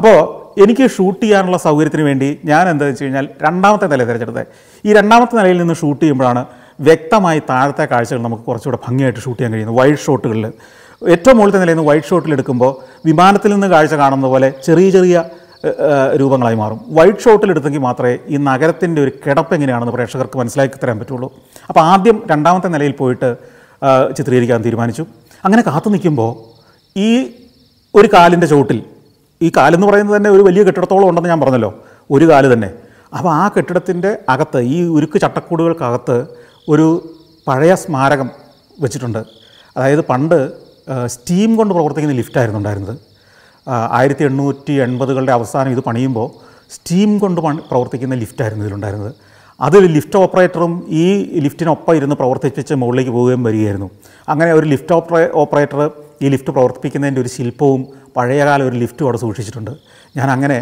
അപ്പോൾ എനിക്ക് ഷൂട്ട് ചെയ്യാനുള്ള സൗകര്യത്തിന് വേണ്ടി ഞാൻ എന്താണെന്ന് വെച്ച് കഴിഞ്ഞാൽ 2-ാമത്തെ നില തിരഞ്ഞെടുത്തത്. ഈ 2-ാമത്തെ നിലയിൽ നിന്ന് ഷൂട്ട് ചെയ്യുമ്പോഴാണ് വ്യക്തമായി താഴത്തെ കാഴ്ചകൾ നമുക്ക് കുറച്ചുകൂടെ ഭംഗിയായിട്ട് ഷൂട്ട് ചെയ്യാൻ കഴിയുന്നത്. വൈഡ് ഷോട്ടുകളിൽ ഏറ്റവും മുകളിലത്തെ നിലയിൽ നിന്ന് വൈഡ് ഷോട്ടിലെടുക്കുമ്പോൾ വിമാനത്തിൽ നിന്ന് കാഴ്ച കാണുന്ന പോലെ ചെറിയ ചെറിയ രൂപങ്ങളായി മാറും. വൈഡ് ഷോട്ടിലെടുത്തെങ്കിൽ മാത്രമേ ഈ നഗരത്തിൻ്റെ ഒരു കിടപ്പ് എങ്ങനെയാണെന്ന് പ്രേക്ഷകർക്ക് മനസ്സിലാക്കി തരാൻ പറ്റുള്ളൂ. അപ്പോൾ ആദ്യം 2-ാമത്തെ നിലയിൽ പോയിട്ട് ചിത്രീകരിക്കാൻ തീരുമാനിച്ചു. അങ്ങനെ കാത്തു നിൽക്കുമ്പോൾ ഈ ഒരു കാലിൻ്റെ ചുവട്ടിൽ, ഈ കാലെന്ന് പറയുന്നത് തന്നെ ഒരു വലിയ കെട്ടിടത്തോളം ഉണ്ടെന്ന് ഞാൻ പറഞ്ഞല്ലോ, ഒരു കാല് തന്നെ. അപ്പോൾ ആ കെട്ടിടത്തിൻ്റെ അകത്ത്, ഈ ഉരുക്ക് ചട്ടക്കൂടുകൾക്കകത്ത് ഒരു പഴയ സ്മാരകം വെച്ചിട്ടുണ്ട്. അതായത് പണ്ട് സ്റ്റീം കൊണ്ട് പ്രവർത്തിക്കുന്ന ലിഫ്റ്റായിരുന്നു ഉണ്ടായിരുന്നത്. 1880കളുടെ അവസാനം ഇത് പണിയുമ്പോൾ സ്റ്റീം കൊണ്ട് പ്രവർത്തിക്കുന്ന ലിഫ്റ്റായിരുന്നു ഇതിലുണ്ടായിരുന്നത്. അതൊരു ലിഫ്റ്റ് ഓപ്പറേറ്ററും ഈ ലിഫ്റ്റിനൊപ്പം ഇരുന്ന് പ്രവർത്തിപ്പിച്ച് മുകളിലേക്ക് പോവുകയും വരികയായിരുന്നു. അങ്ങനെ ഒരു ലിഫ്റ്റ് ഓപ്പറേറ്റർ ഈ ലിഫ്റ്റ് പ്രവർത്തിപ്പിക്കുന്നതിൻ്റെ ഒരു ശില്പവും പഴയകാല ഒരു ലിഫ്റ്റും അവിടെ സൂക്ഷിച്ചിട്ടുണ്ട്. ഞാൻ അങ്ങനെ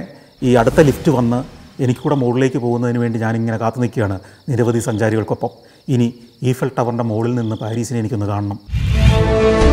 ഈ അടുത്ത ലിഫ്റ്റ് വന്ന് എനിക്കൂടെ മുകളിലേക്ക് പോകുന്നതിന് വേണ്ടി ഞാനിങ്ങനെ കാത്തു നിൽക്കുകയാണ് നിരവധി സഞ്ചാരികൾക്കൊപ്പം. ഇനി ഈഫൽ ടവറിൻ്റെ മുകളിൽ നിന്ന് പാരീസിനെ എനിക്കൊന്ന് കാണണം.